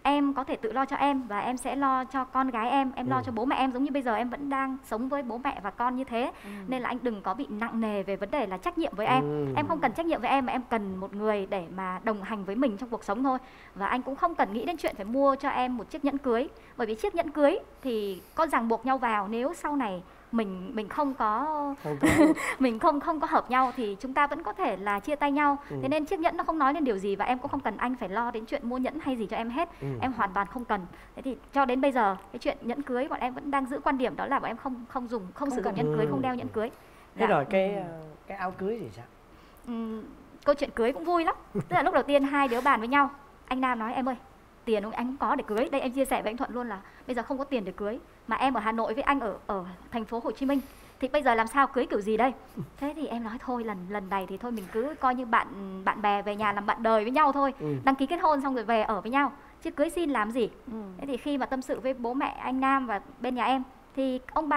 em có thể tự lo cho em, và em sẽ lo cho con gái em lo cho bố mẹ em, giống như bây giờ em vẫn đang sống với bố mẹ và con như thế. Nên là anh đừng có bị nặng nề về vấn đề là trách nhiệm với em. Em không cần trách nhiệm với em, mà em cần một người để mà đồng hành với mình trong cuộc sống thôi. Và anh cũng không cần nghĩ đến chuyện phải mua cho em một chiếc nhẫn cưới, bởi vì chiếc nhẫn cưới thì có ràng buộc nhau vào, nếu sau này mình không có hợp nhau thì chúng ta vẫn có thể là chia tay nhau. Thế nên chiếc nhẫn nó không nói lên điều gì, và em cũng không cần anh phải lo đến chuyện mua nhẫn hay gì cho em hết. Em hoàn toàn không cần. Thế thì cho đến bây giờ cái chuyện nhẫn cưới bọn em vẫn đang giữ quan điểm đó là bọn em không sử dụng nhẫn cưới, không đeo nhẫn cưới. Thế rồi cái áo cưới thì sao? Câu chuyện cưới cũng vui lắm. Tức là lúc đầu tiên hai đứa bàn với nhau, anh Nam nói em ơi, tiền ông anh cũng có để cưới. Đây em chia sẻ với anh Thuận luôn là bây giờ không có tiền để cưới, mà em ở Hà Nội với anh ở thành phố Hồ Chí Minh, thì bây giờ làm sao cưới kiểu gì đây? Thế thì em nói thôi lần này thì thôi mình cứ coi như bạn bè về nhà làm bạn đời với nhau thôi. Đăng ký kết hôn xong rồi về ở với nhau, chứ cưới xin làm gì. Thế thì khi mà tâm sự với bố mẹ anh Nam và bên nhà em, thì ông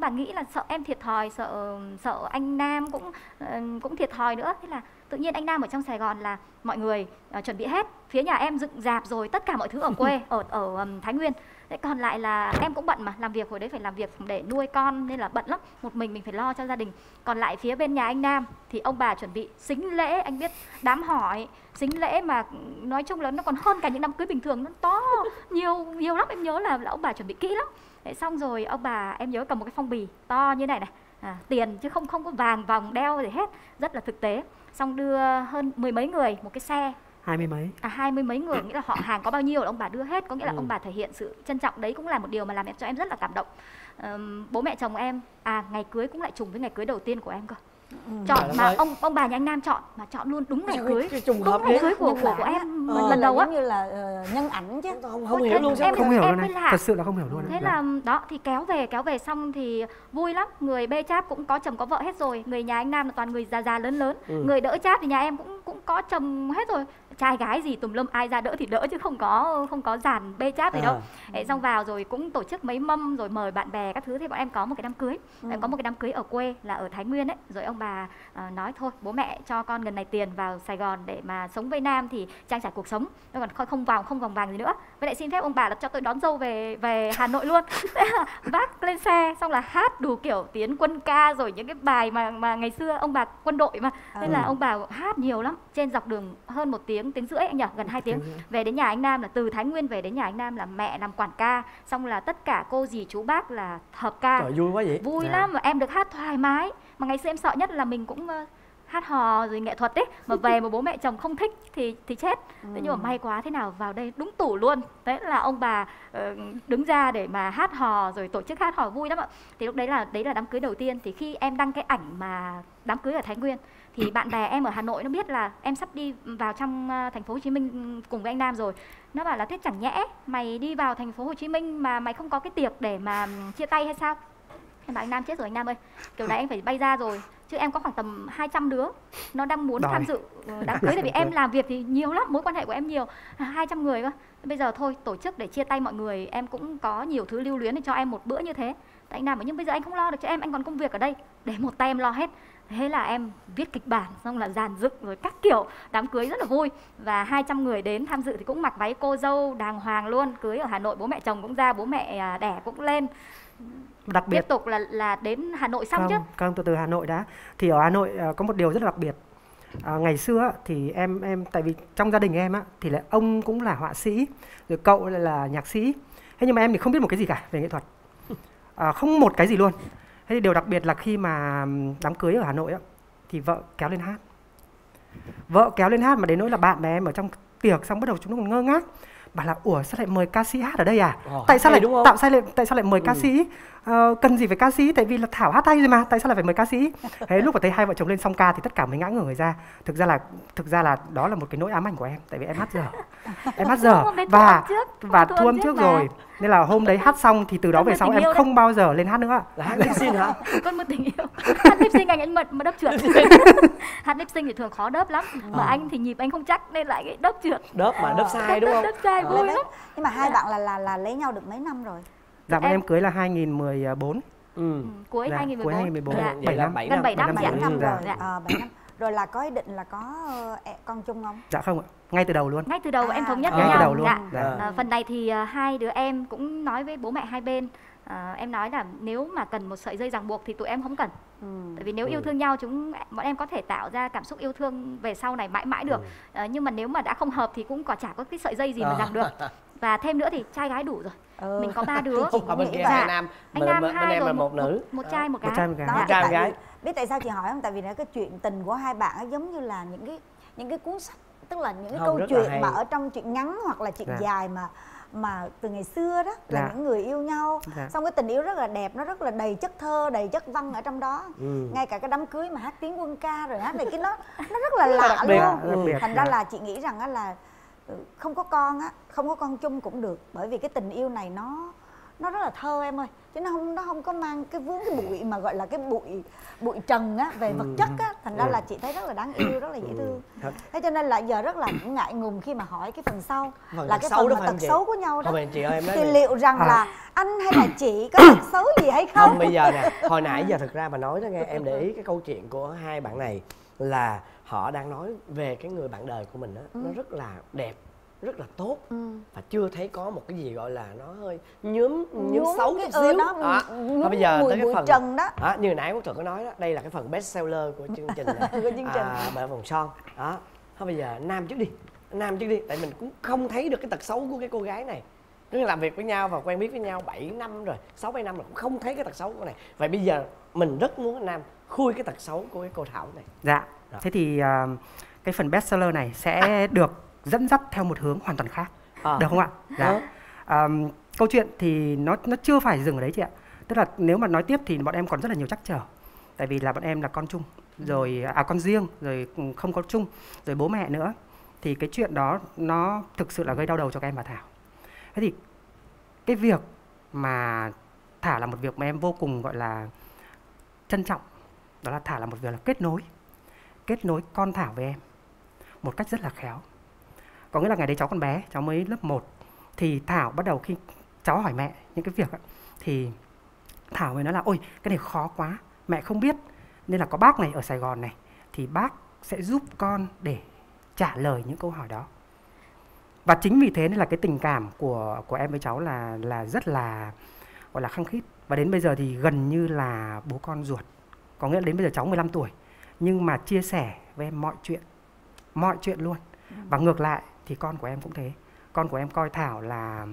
bà nghĩ là sợ em thiệt thòi, sợ anh Nam cũng thiệt thòi nữa. Thế là tự nhiên anh Nam ở trong Sài Gòn là mọi người chuẩn bị hết, phía nhà em dựng dạp rồi tất cả mọi thứ ở quê, ở Thái Nguyên. Thế còn lại là em cũng bận mà, làm việc hồi đấy phải làm việc để nuôi con nên là bận lắm, một mình phải lo cho gia đình. Còn lại phía bên nhà anh Nam thì ông bà chuẩn bị sính lễ, anh biết đám hỏi, sính lễ mà nói chung là nó còn hơn cả những đám cưới bình thường, nó to, nhiều lắm. Em nhớ là ông bà chuẩn bị kỹ lắm. Thế xong rồi ông bà em nhớ cầm một cái phong bì to như này này, tiền chứ không có vàng vòng đeo gì hết, rất là thực tế. xong đưa hơn mười mấy người một cái xe. 20 mấy. À, 20 mấy người, nghĩa là họ hàng có bao nhiêu là ông bà đưa hết. Có nghĩa là ông bà thể hiện sự trân trọng. Đấy cũng là một điều mà làm cho em rất là cảm động. Bố mẹ chồng em, ngày cưới cũng lại trùng với ngày cưới đầu tiên của em cơ. Chọn mà ông bà nhà anh Nam chọn, mà chọn luôn đúng ngày cưới, đúng ngày cưới của em lần đầu á, như là nhân ảnh chứ không hiểu luôn, không hiểu luôn, thật sự là không hiểu luôn. Thế là đó thì kéo về xong thì vui lắm, người bê cháp cũng có chồng có vợ hết rồi, người nhà anh Nam là toàn người già lớn, người đỡ cháp thì nhà em cũng có chồng hết rồi, trai gái gì tùm lum, ai ra đỡ thì đỡ chứ không có dàn bê cháp gì đâu. Xong vào rồi cũng tổ chức mấy mâm rồi mời bạn bè các thứ, thì bọn em có một cái đám cưới, có một cái đám cưới ở quê là ở Thái Nguyên ấy, rồi ông bà nói thôi bố mẹ cho con gần này tiền vào Sài Gòn để mà sống với Nam thì trang trải cuộc sống, nó còn không vòng vàng gì nữa, với lại xin phép ông bà là cho tôi đón dâu về Hà Nội luôn. Vác lên xe xong là hát đủ kiểu tiến quân ca rồi những cái bài mà ngày xưa ông bà quân đội mà, nên là ông bà hát nhiều lắm, trên dọc đường hơn một tiếng rưỡi anh nhỉ, gần 2 tiếng. Về đến nhà anh Nam là từ Thái Nguyên về đến nhà anh Nam là mẹ làm quản ca, xong là tất cả cô dì chú bác là hợp ca. Trời, vui quá vậy, vui lắm, mà em được hát thoải mái. Mà ngày xưa em sợ nhất là mình cũng hát hò rồi nghệ thuật ấy, mà về mà bố mẹ chồng không thích thì chết. Thế nhưng mà may quá thế nào vào đây đúng tủ luôn. Đấy là ông bà đứng ra để mà hát hò rồi tổ chức hát hò vui lắm ạ. Thì lúc đấy là đám cưới đầu tiên. Thì khi em đăng cái ảnh mà đám cưới ở Thái Nguyên thì bạn bè em ở Hà Nội nó biết là em sắp đi vào trong thành phố Hồ Chí Minh cùng với anh Nam rồi. Nó bảo là thế chẳng nhẽ mày đi vào thành phố Hồ Chí Minh mà mày không có cái tiệc để mà chia tay hay sao? Em bảo anh Nam chết rồi anh Nam ơi, kiểu này anh phải bay ra rồi. Chứ em có khoảng tầm 200 đứa nó đang muốn tham dự đám cưới, tại vì em làm việc thì nhiều lắm, mối quan hệ của em nhiều, 200 người cơ. Bây giờ thôi tổ chức để chia tay mọi người, em cũng có nhiều thứ lưu luyến để cho em một bữa như thế. Tại anh Nam bảo nhưng bây giờ anh không lo được cho em, anh còn công việc ở đây, để một tay em lo hết. Thế là em viết kịch bản xong là dàn dựng rồi các kiểu đám cưới rất là vui. Và 200 người đến tham dự thì cũng mặc váy cô dâu đàng hoàng luôn. Cưới ở Hà Nội bố mẹ chồng cũng ra, bố mẹ đẻ cũng lên. Đặc biệt tiếp tục là đến Hà Nội xong chứ? Không, từ Hà Nội đã. Thì ở Hà Nội có một điều rất là đặc biệt. Ngày xưa thì em tại vì trong gia đình em thì là ông cũng là họa sĩ, rồi cậu là nhạc sĩ. Thế nhưng mà em thì không biết một cái gì cả về nghệ thuật, không một cái gì luôn. Thế thì điều đặc biệt là khi mà đám cưới ở Hà Nội thì vợ kéo lên hát. Vợ kéo lên hát mà đến nỗi là bạn bè em ở trong tiệc xong bắt đầu chúng nó còn ngơ ngác. Bà là ủa sao lại mời ca sĩ hát ở đây à? Tại sao lại mời ca sĩ? Cần gì phải ca sĩ? Tại vì là Thảo hát hay rồi mà, tại sao lại phải mời ca sĩ? Thế lúc mà thấy hai vợ chồng lên xong ca thì tất cả mới ngã người ra. Thực ra là đó là một cái nỗi ám ảnh của em, tại vì em hát dở. Em hát dở và thu âm trước rồi. Nên là hôm đấy hát xong thì từ đó về sau em không bao giờ lên hát nữa. Hát lip sync hả? Con một tình yêu. Hát lip sync anh ấy mà đớp trượt. Hát lip sync thì thường khó đớp lắm, mà anh thì nhịp anh không chắc nên lại đớp trượt. Đớp mà đớp sai đúng không? Đớp sai vui lắm. Nhưng mà hai bạn là lấy nhau được mấy năm rồi? Dạ bọn em cưới là 2014. Cuối 2014. 7 năm rồi. 7 năm. Rồi là có ý định là có con chung không? Dạ không ạ, ngay từ đầu luôn. Ngay từ đầu em thống nhất với nhau. Phần này thì hai đứa em cũng nói với bố mẹ hai bên. Em nói là nếu mà cần một sợi dây ràng buộc thì tụi em không cần. Tại vì nếu yêu thương nhau bọn em có thể tạo ra cảm xúc yêu thương về sau này mãi mãi được. Nhưng mà nếu mà đã không hợp thì cũng chả có cái sợi dây gì mà ràng được. Và thêm nữa thì trai gái đủ rồi. Mình có 3 đứa. Bên kia anh Nam, bên em là 1 nữ. Một trai một gái. Biết tại sao chị hỏi không? Tại vì cái chuyện tình của hai bạn giống như là những cái cuốn sách, tức là những cái câu chuyện mà ở trong chuyện ngắn hoặc là chuyện dài mà từ ngày xưa đó là những người yêu nhau, xong cái tình yêu rất là đẹp, nó rất là đầy chất thơ, đầy chất văn ở trong đó. Ngay cả cái đám cưới mà hát tiếng quân ca rồi hát này cái nó rất là lạ luôn. Thành ra là chị nghĩ rằng là không có con không có con chung cũng được, bởi vì cái tình yêu này nó rất là thơ em ơi, chứ nó không có mang cái vướng cái bụi mà gọi là cái bụi trần về vật chất thành ra là chị thấy rất là đáng yêu, rất là dễ thương. Thế cho nên là giờ rất là ngại ngùng khi mà hỏi cái phần sau là cái phần mà tật xấu của nhau đó. Thì liệu rằng là anh hay là chị có tật xấu gì hay không? Không, bây giờ nè, hồi nãy giờ thực ra mà nói đó nghe, em để ý cái câu chuyện của hai bạn này là họ đang nói về cái người bạn đời của mình đó, nó rất là đẹp, rất là tốt và chưa thấy có một cái gì gọi là nó hơi nhuốm xấu chút xíu đó. Và bây giờ tới cái phần trần đó. Như nãy Quốc Thuận có nói đó, đây là cái phần best seller của chương trình Vợ Chồng Son đó. Thôi bây giờ Nam trước đi, tại mình cũng không thấy được cái tật xấu của cái cô gái này. Nếu làm việc với nhau và quen biết với nhau 7 năm rồi, 6-7 năm rồi cũng không thấy cái tật xấu của này. Vậy bây giờ mình rất muốn Nam khui cái tật xấu của cái cô Thảo này. Dạ. Thế thì cái phần bestseller này sẽ được dẫn dắt theo một hướng hoàn toàn khác, được không ạ? Dạ. Câu chuyện thì nó chưa phải dừng ở đấy chị ạ. Tức là nếu mà nói tiếp thì bọn em còn rất là nhiều trắc trở. Tại vì là bọn em là con chung, rồi con riêng, rồi không có chung, rồi bố mẹ nữa. Thì cái chuyện đó nó thực sự là gây đau đầu cho các em và Thảo. Thế thì cái việc mà Thảo là một việc mà em vô cùng gọi là trân trọng. Đó là Thảo là một việc là kết nối con Thảo với em một cách rất là khéo. Có nghĩa là ngày đấy cháu còn bé, cháu mới lớp 1. Thì Thảo bắt đầu khi cháu hỏi mẹ những cái việc ấy, thì Thảo mới nói là ôi cái này khó quá, mẹ không biết, nên là có bác này ở Sài Gòn này, thì bác sẽ giúp con để trả lời những câu hỏi đó. Và chính vì thế nên là cái tình cảm của em với cháu là rất là gọi là khăng khít. Và đến bây giờ thì gần như là bố con ruột. Có nghĩa là đến bây giờ cháu 15 tuổi nhưng mà chia sẻ với em mọi chuyện luôn. Và ngược lại thì con của em cũng thế. Con của em coi Thảo là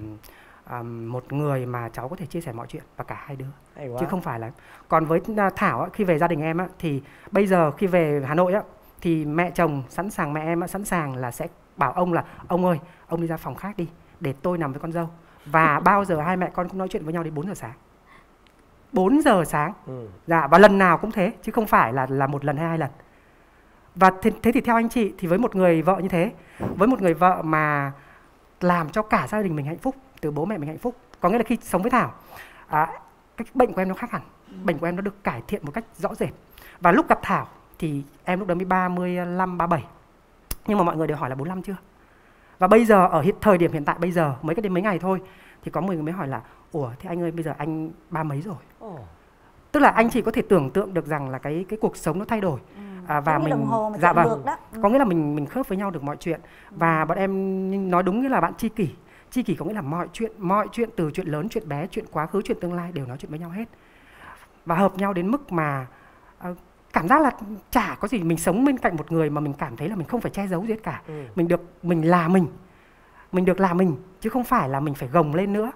một người mà cháu có thể chia sẻ mọi chuyện, và cả hai đứa, chứ không phải là. Còn với Thảo á, khi về gia đình em á, thì bây giờ khi về Hà Nội á, thì mẹ chồng sẵn sàng, mẹ em á, sẵn sàng là sẽ bảo ông là ông ơi, ông đi ra phòng khác đi, để tôi nằm với con dâu. Và bao giờ hai mẹ con cũng nói chuyện với nhau đến 4 giờ sáng. 4 giờ sáng. Dạ, và lần nào cũng thế, chứ không phải là một lần hay hai lần. Và thế thì theo anh chị thì với một người vợ như thế, với một người vợ mà làm cho cả gia đình mình hạnh phúc, từ bố mẹ mình hạnh phúc, có nghĩa là khi sống với Thảo, cái bệnh của em nó khác hẳn. Bệnh của em nó được cải thiện một cách rõ rệt. Và lúc gặp Thảo thì em lúc đó mới 35, 37. Nhưng mà mọi người đều hỏi là 45 chưa. Và bây giờ ở thời điểm hiện tại bây giờ, mới cách đến mấy ngày thôi, thì có 10 người mới hỏi là ủa thế anh ơi bây giờ anh ba mấy rồi. Tức là anh chỉ có thể tưởng tượng được rằng là cái cuộc sống nó thay đổi. Và mình dạ vâng, có nghĩa là mình khớp với nhau được mọi chuyện. Và bọn em nói đúng nghĩa là bạn tri kỷ. Tri kỷ có nghĩa là mọi chuyện, từ chuyện lớn, chuyện bé, chuyện quá khứ, chuyện tương lai đều nói chuyện với nhau hết. Và hợp nhau đến mức mà cảm giác là chả có gì. Mình sống bên cạnh một người mà mình cảm thấy là mình không phải che giấu gì hết cả. Mình được là mình, chứ không phải là mình phải gồng lên nữa.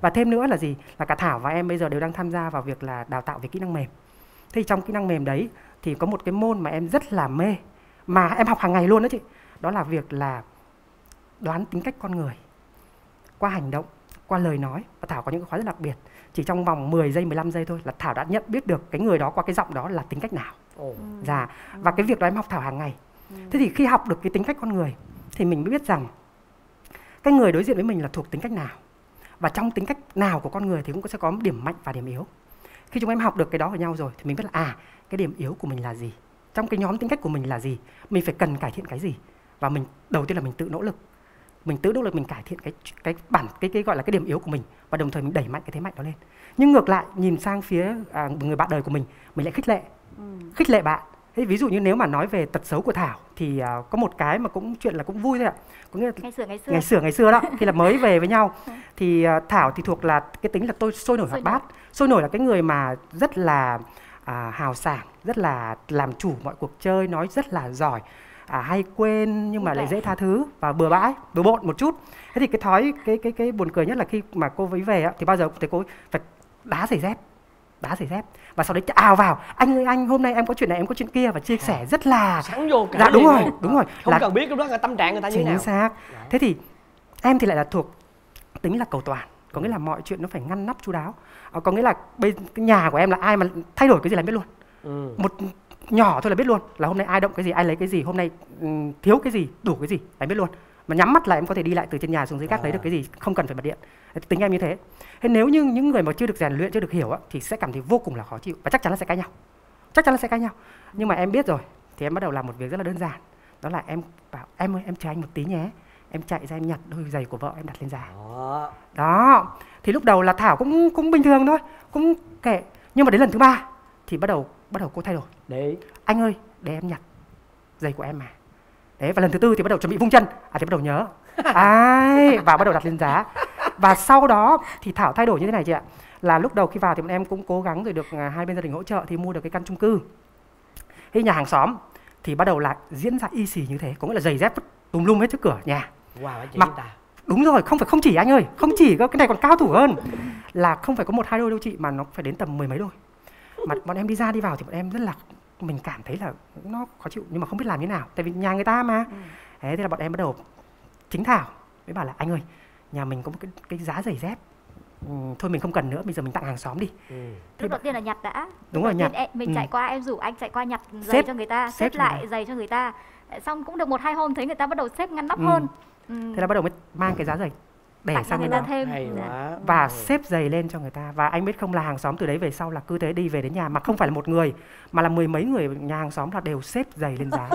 Và thêm nữa là gì? Là cả Thảo và em bây giờ đều đang tham gia vào việc là đào tạo về kỹ năng mềm. Thì trong kỹ năng mềm đấy thì có một cái môn mà em rất là mê, mà em học hàng ngày luôn đó chị. Đó là việc là đoán tính cách con người qua hành động, qua lời nói. Và Thảo có những khóa rất đặc biệt. Chỉ trong vòng 10 giây, 15 giây thôi là Thảo đã nhận biết được cái người đó qua cái giọng đó là tính cách nào. Dạ. Và cái việc đó em học Thảo hàng ngày. Thế thì khi học được cái tính cách con người thì mình mới biết rằng cái người đối diện với mình là thuộc tính cách nào. Và trong tính cách nào của con người thì cũng sẽ có điểm mạnh và điểm yếu. Khi chúng em học được cái đó với nhau rồi thì mình biết là cái điểm yếu của mình là gì, trong cái nhóm tính cách của mình là gì, mình phải cần cải thiện cái gì. Và mình đầu tiên là mình tự nỗ lực mình cải thiện cái gọi là cái điểm yếu của mình, và đồng thời mình đẩy mạnh cái thế mạnh đó lên. Nhưng ngược lại nhìn sang phía người bạn đời của mình lại khích lệ bạn. Thế ví dụ như nếu mà nói về tật xấu của Thảo thì có một cái mà cũng chuyện là cũng vui thôi ạ. Có nghĩa là ngày xưa đó, khi là mới về với nhau thì Thảo thì thuộc là cái tính là tôi sôi nổi hoạt bát. Sôi nổi là cái người mà rất là hào sảng, rất là làm chủ mọi cuộc chơi, nói rất là giỏi, hay quên nhưng mà lại dễ tha thứ và bừa bãi, bừa bộn một chút. Thế thì cái thói cái buồn cười nhất là khi mà cô ấy về á, thì bao giờ thấy cô ấy phải đá giày dép và sau đấy ào vào anh ơi anh, hôm nay em có chuyện này, em có chuyện kia, và chia sẻ rất là sáng vô cả. Dạ, đúng rồi không là... cần biết lúc đó là tâm trạng người ta như thế nào. Chính xác. Thế thì em thì lại là thuộc tính là cầu toàn, có nghĩa là mọi chuyện nó phải ngăn nắp chu đáo. Có nghĩa là cái nhà của em là ai mà thay đổi cái gì là em biết luôn. Một nhỏ thôi là biết luôn là hôm nay ai động cái gì, ai lấy cái gì, hôm nay thiếu cái gì, đủ cái gì là em biết luôn. Mà nhắm mắt là em có thể đi lại từ trên nhà xuống dưới gác lấy được cái gì, không cần phải bật điện. Tính em như thế. Thế nếu như những người mà chưa được rèn luyện, chưa được hiểu á, thì sẽ cảm thấy vô cùng là khó chịu, và chắc chắn là sẽ cãi nhau. Nhưng mà em biết rồi thì em bắt đầu làm một việc rất là đơn giản. Đó là em bảo em ơi em chờ anh một tí nhé. Em chạy ra em nhặt đôi giày của vợ em đặt lên giá. Đó. Thì lúc đầu là Thảo cũng bình thường thôi, cũng kệ. Nhưng mà đến lần thứ 3 thì bắt đầu cô thay đổi. Đấy. Anh ơi, để em nhặt giày của em mà. Đấy, và lần thứ 4 thì bắt đầu chuẩn bị vung chân, thì bắt đầu nhớ. Và bắt đầu đặt lên giá. Và sau đó thì Thảo thay đổi như thế này chị ạ. Là lúc đầu khi vào thì bọn em cũng cố gắng rồi được hai bên gia đình hỗ trợ thì mua được cái căn chung cư. Thế nhà hàng xóm thì bắt đầu là diễn ra y xì như thế, có nghĩa là giày dép tùm lum hết trước cửa nhà. Đúng rồi, không chỉ anh ơi, không chỉ cái này còn cao thủ hơn. Là không phải có 1-2 đôi đâu chị, mà nó phải đến tầm 10 mấy đôi. Mà bọn em đi ra đi vào thì bọn em rất là mình cảm thấy là nó khó chịu nhưng mà không biết làm như thế nào, tại vì nhà người ta mà. Thế là bọn em bắt đầu chính thảo mới bảo là anh ơi, nhà mình có một cái giá giày dép, thôi mình không cần nữa, bây giờ mình tặng hàng xóm đi. Lúc đầu tiên là nhặt đã. Đúng rồi, nhặt. Mình chạy qua, em rủ anh chạy qua nhặt giày cho người ta, xếp lại giày cho người ta. Xong cũng được một hai hôm thấy người ta bắt đầu xếp ngăn nắp hơn. Thế là bắt đầu mới mang cái giá giày để sang người ta thêm và xếp giày lên cho người ta. Và anh biết không, là hàng xóm từ đấy về sau là cứ thế đi về đến nhà, mà không phải là một người mà là mười mấy người nhà hàng xóm là đều xếp giày lên giá.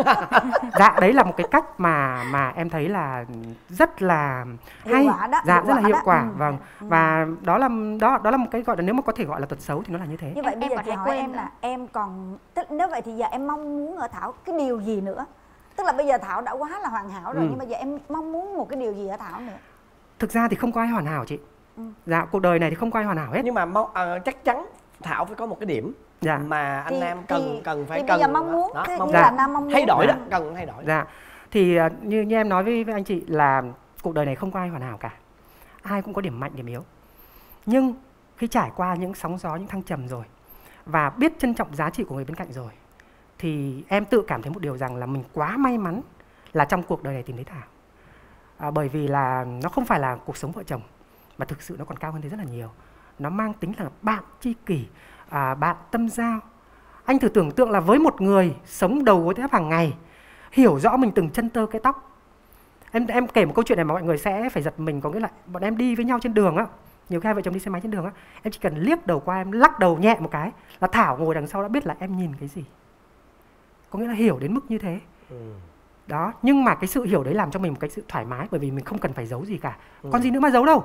Dạ, đấy là một cái cách mà em thấy là rất là hay, dạ, rất là hiệu quả. Vâng, và đó là một cái gọi là, nếu mà có thể gọi là tật xấu thì nó là như thế. Như vậy bây giờ chị hỏi em là em còn, nếu vậy thì giờ em mong muốn ở Thảo cái điều gì nữa? Tức là bây giờ Thảo đã quá là hoàn hảo rồi, nhưng mà giờ em mong muốn một cái điều gì ở Thảo nữa? Thực ra thì không có ai hoàn hảo chị. Dạ, cuộc đời này thì không có ai hoàn hảo hết. Nhưng mà chắc chắn Thảo phải có một cái điểm mà anh Nam cần bây giờ mong muốn đó, như là Nam mong muốn thay đổi đó, cần thay đổi. Dạ, thì như em nói với anh chị là cuộc đời này không có ai hoàn hảo cả, ai cũng có điểm mạnh điểm yếu. Nhưng khi trải qua những sóng gió, những thăng trầm rồi và biết trân trọng giá trị của người bên cạnh rồi, thì em tự cảm thấy một điều rằng là mình quá may mắn là trong cuộc đời này tìm thấy Thảo. Bởi vì là nó không phải là cuộc sống vợ chồng mà thực sự nó còn cao hơn thế rất là nhiều. Nó mang tính là bạn tri kỷ, bạn tâm giao. Anh thử tưởng tượng là với một người sống đầu gối thép hàng ngày, hiểu rõ mình từng chân tơ cái tóc. Em kể một câu chuyện này mà mọi người sẽ phải giật mình. Có nghĩa là bọn em đi với nhau trên đường á, nhiều khi hai vợ chồng đi xe máy trên đường á, em chỉ cần liếc đầu qua, em lắc đầu nhẹ một cái là Thảo ngồi đằng sau đã biết là em nhìn cái gì. Có nghĩa là hiểu đến mức như thế. Đó, nhưng mà cái sự hiểu đấy làm cho mình một cái sự thoải mái, bởi vì mình không cần phải giấu gì cả. Còn gì nữa mà giấu đâu.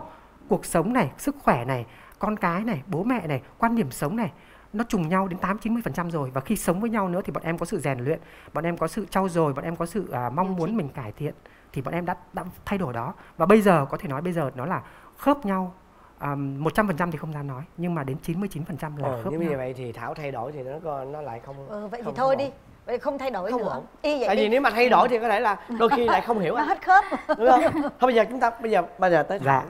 Cuộc sống này, sức khỏe này, con cái này, bố mẹ này, quan điểm sống này, nó trùng nhau đến 80-90% rồi. Và khi sống với nhau nữa thì bọn em có sự rèn luyện, bọn em có sự trau dồi, bọn em có sự mong muốn mình cải thiện, thì bọn em đã thay đổi đó. Và bây giờ, có thể nói bây giờ nó là khớp nhau. 100% thì không dám nói, nhưng mà đến 99% là khớp nhau. Như vậy thì Thảo thay đổi thì nó lại không... vậy thì thôi đi, không thay đổi không nữa. Tại vì nếu mà thay đổi thì có thể là đôi khi lại không hiểu. Nó hết khớp, đúng không? Thôi bây giờ chúng ta bây giờ tới Thảo.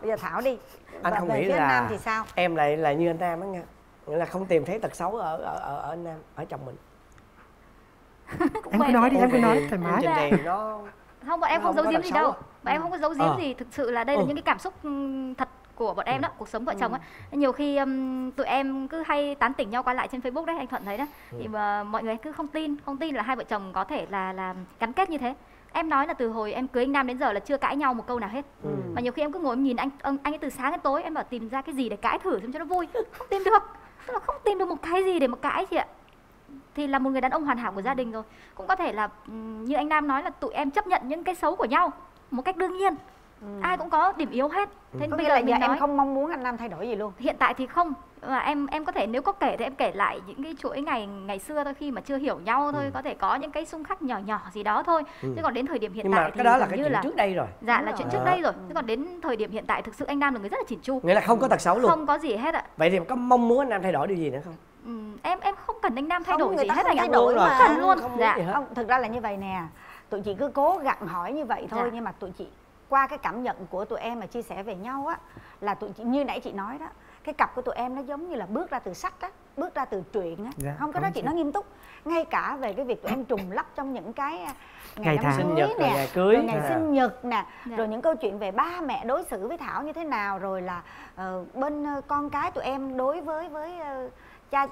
Bây giờ Thảo đi. Anh không nghĩ là Nam thì sao? Em lại là như anh Nam đó nha. Nghĩa là không tìm thấy tật xấu ở anh Nam, ở chồng mình. Em cứ nói đi, em cứ nói thoải mái. Chương trình nó không, bọn em không giấu giếm gì đâu. Bọn em không có giấu giếm gì, thực sự là đây là những cái cảm xúc thật của bọn em đó, cuộc sống vợ chồng á. Nhiều khi tụi em cứ hay tán tỉnh nhau qua lại trên Facebook đấy, anh Thuận thấy đó. Thì mà mọi người cứ không tin là hai vợ chồng có thể là gắn kết như thế. Em nói là từ hồi em cưới anh Nam đến giờ là chưa cãi nhau một câu nào hết. Mà nhiều khi em cứ ngồi em nhìn anh ấy từ sáng đến tối, em bảo tìm ra cái gì để cãi thử xem cho nó vui. Không tìm được. Tức là không tìm được một cái gì để mà cãi chị ạ. Thì là một người đàn ông hoàn hảo của gia đình rồi. Cũng có thể là như anh Nam nói là tụi em chấp nhận những cái xấu của nhau một cách đương nhiên. Ai cũng có điểm yếu hết. Thế bây giờ em không mong muốn anh Nam thay đổi gì luôn. Hiện tại thì không. Mà em có thể, nếu có kể thì em kể lại những cái chuỗi ngày xưa thôi, khi mà chưa hiểu nhau thôi, có thể có những cái xung khắc nhỏ nhỏ gì đó thôi. Chứ còn đến thời điểm hiện tại thì cái đó là cái chuyện trước đây rồi. Dạ, là chuyện trước đây rồi. Chứ còn đến thời điểm hiện tại thực sự anh Nam là người rất là chỉn chu. Nghĩa là không có tật xấu luôn. Không có gì hết ạ. Vậy thì có mong muốn anh Nam thay đổi điều gì nữa không? Em không cần anh Nam thay đổi gì hết, thay đổi mà cần luôn. Dạ. Không, thực ra là như vậy nè. Tụi chị cứ cố gắng hỏi như vậy thôi, nhưng mà tụi chị qua cái cảm nhận của tụi em mà chia sẻ về nhau á, là tụi chị, như nãy chị nói đó, cái cặp của tụi em nó giống như là bước ra từ sách á, bước ra từ truyện á. Không, cái đó chị nói nghiêm túc. Ngay cả về cái việc tụi em trùng lắp trong những cái ngày sinh nhật nè, ngày cưới, rồi ngày sinh nhật nè, rồi những câu chuyện về ba mẹ đối xử với Thảo như thế nào, rồi là bên con cái tụi em đối với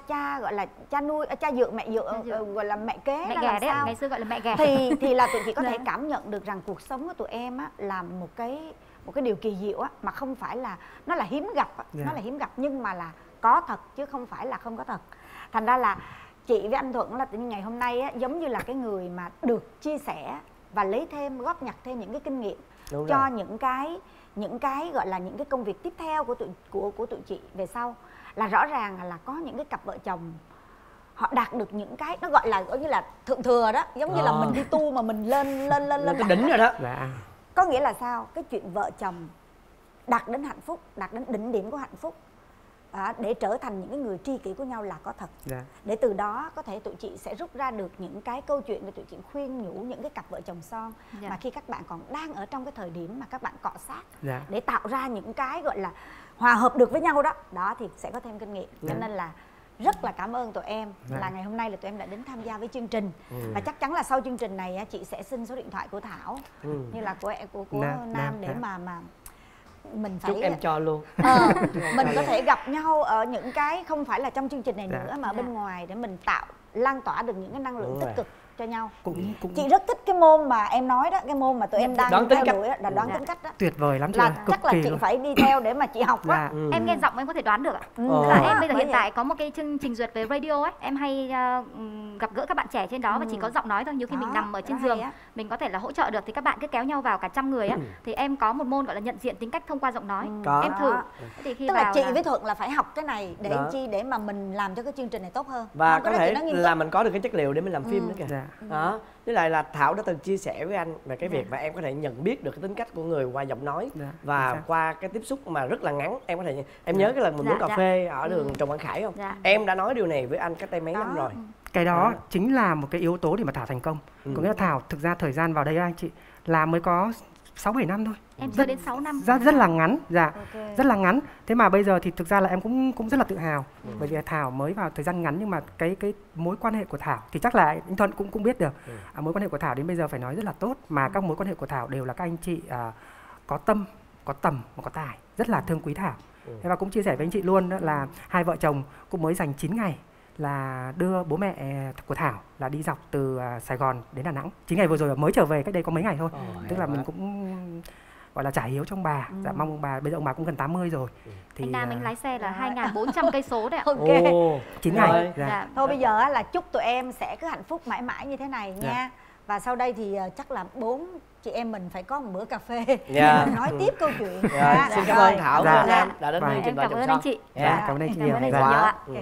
cha gọi là cha nuôi, cha dựa mẹ dựa, gọi là mẹ kế, mẹ gà đấy, ngày xưa gọi là mẹ gà, thì là tụi chị có thể cảm nhận được rằng cuộc sống của tụi em á là một cái điều kỳ diệu á, mà không phải là nó là hiếm gặp á, nó là hiếm gặp nhưng mà là có thật chứ không phải là không có thật. Thành ra là chị với anh Thuận là ngày hôm nay á, giống như là cái người mà được chia sẻ và lấy thêm, góp nhặt thêm những cái kinh nghiệm cho những cái gọi là những cái công việc tiếp theo của tụi chị về sau. Là rõ ràng là có những cái cặp vợ chồng họ đạt được những cái nó gọi là thượng thừa đó, giống như là mình đi tu mà mình lên cái đỉnh rồi đó. Có nghĩa là sao? Cái chuyện vợ chồng đạt đến hạnh phúc, đạt đến đỉnh điểm của hạnh phúc, để trở thành những cái người tri kỷ của nhau là có thật. Để từ đó có thể tụi chị sẽ rút ra được những cái câu chuyện để tụi chị khuyên nhủ những cái cặp vợ chồng son mà khi các bạn còn đang ở trong cái thời điểm mà các bạn cọ sát để tạo ra những cái gọi là hòa hợp được với nhau đó, thì sẽ có thêm kinh nghiệm. Cho nên là rất là cảm ơn tụi em là ngày hôm nay là tụi em đã đến tham gia với chương trình. Và chắc chắn là sau chương trình này chị sẽ xin số điện thoại của Thảo như là của Nam để mà mình phải... Chúc em cho luôn. Mình có thể gặp nhau ở những cái không phải là trong chương trình này nữa mà bên ngoài để mình tạo lan tỏa được những cái năng lượng tích cực cho nhau. Chị rất thích cái môn mà em nói đó, cái môn mà tụi em đang theo đuổi là đoán tính cách đó. Tuyệt vời lắm chị. Là chắc là chị phải đi theo để mà chị học á. Em nghe giọng em có thể đoán được ạ. Là em bây giờ hiện tại có một cái chương trình duyệt về radio ấy, em hay gặp gỡ các bạn trẻ trên đó và chỉ có giọng nói thôi. Nhiều khi mình nằm ở trên giường mình có thể là hỗ trợ được, thì các bạn cứ kéo nhau vào cả trăm người á. Thì em có một môn gọi là nhận diện tính cách thông qua giọng nói. Em thử. Tức là chị với Thuận là phải học cái này để chi để mà mình làm cho cái chương trình này tốt hơn. Và có thể là mình có được cái chất liệu để mình làm phim nữa kìa. Đó, với lại là Thảo đã từng chia sẻ với anh về cái việc mà em có thể nhận biết được cái tính cách của người qua giọng nói và qua cái tiếp xúc mà rất là ngắn. Em có thể nhớ cái lần mình uống cà phê ở đường Trần Quang Khải không? Em đã nói điều này với anh cách đây mấy năm rồi. Cái đó chính là một cái yếu tố để mà Thảo thành công. Có nghĩa là Thảo thực ra thời gian vào đây anh chị là mới có 6-7 năm thôi. Em chưa đến 6 năm. Rất là ngắn, rất là ngắn. Thế mà bây giờ thì thực ra là em cũng rất là tự hào. Bởi vì Thảo mới vào thời gian ngắn nhưng mà cái mối quan hệ của Thảo thì chắc là anh Thuận cũng biết được. Mối quan hệ của Thảo đến bây giờ phải nói rất là tốt. Mà các mối quan hệ của Thảo đều là các anh chị có tâm, có tầm và có tài. Rất là thương quý Thảo. Thế và cũng chia sẻ với anh chị luôn là hai vợ chồng cũng mới dành 9 ngày là đưa bố mẹ của Thảo là đi dọc từ Sài Gòn đến Đà Nẵng. 9 ngày vừa rồi mới trở về, cách đây có mấy ngày thôi. Tức là mình cũng gọi là trả hiếu trong bà, dạ mong ông bà, bây giờ ông bà cũng gần 80 rồi. Thì anh Nam anh lái xe là 2400 cây số đấy ạ. Ok. 9 ngày. Dạ. Thôi bây giờ là chúc tụi em sẽ cứ hạnh phúc mãi mãi như thế này nha. Và sau đây thì chắc là 4 chị em mình phải có một bữa cà phê để nói tiếp câu chuyện. Xin cảm ơn Thảo và Nam đã đến chương trình Vợ Chồng Son. Cảm ơn anh chị nhiều.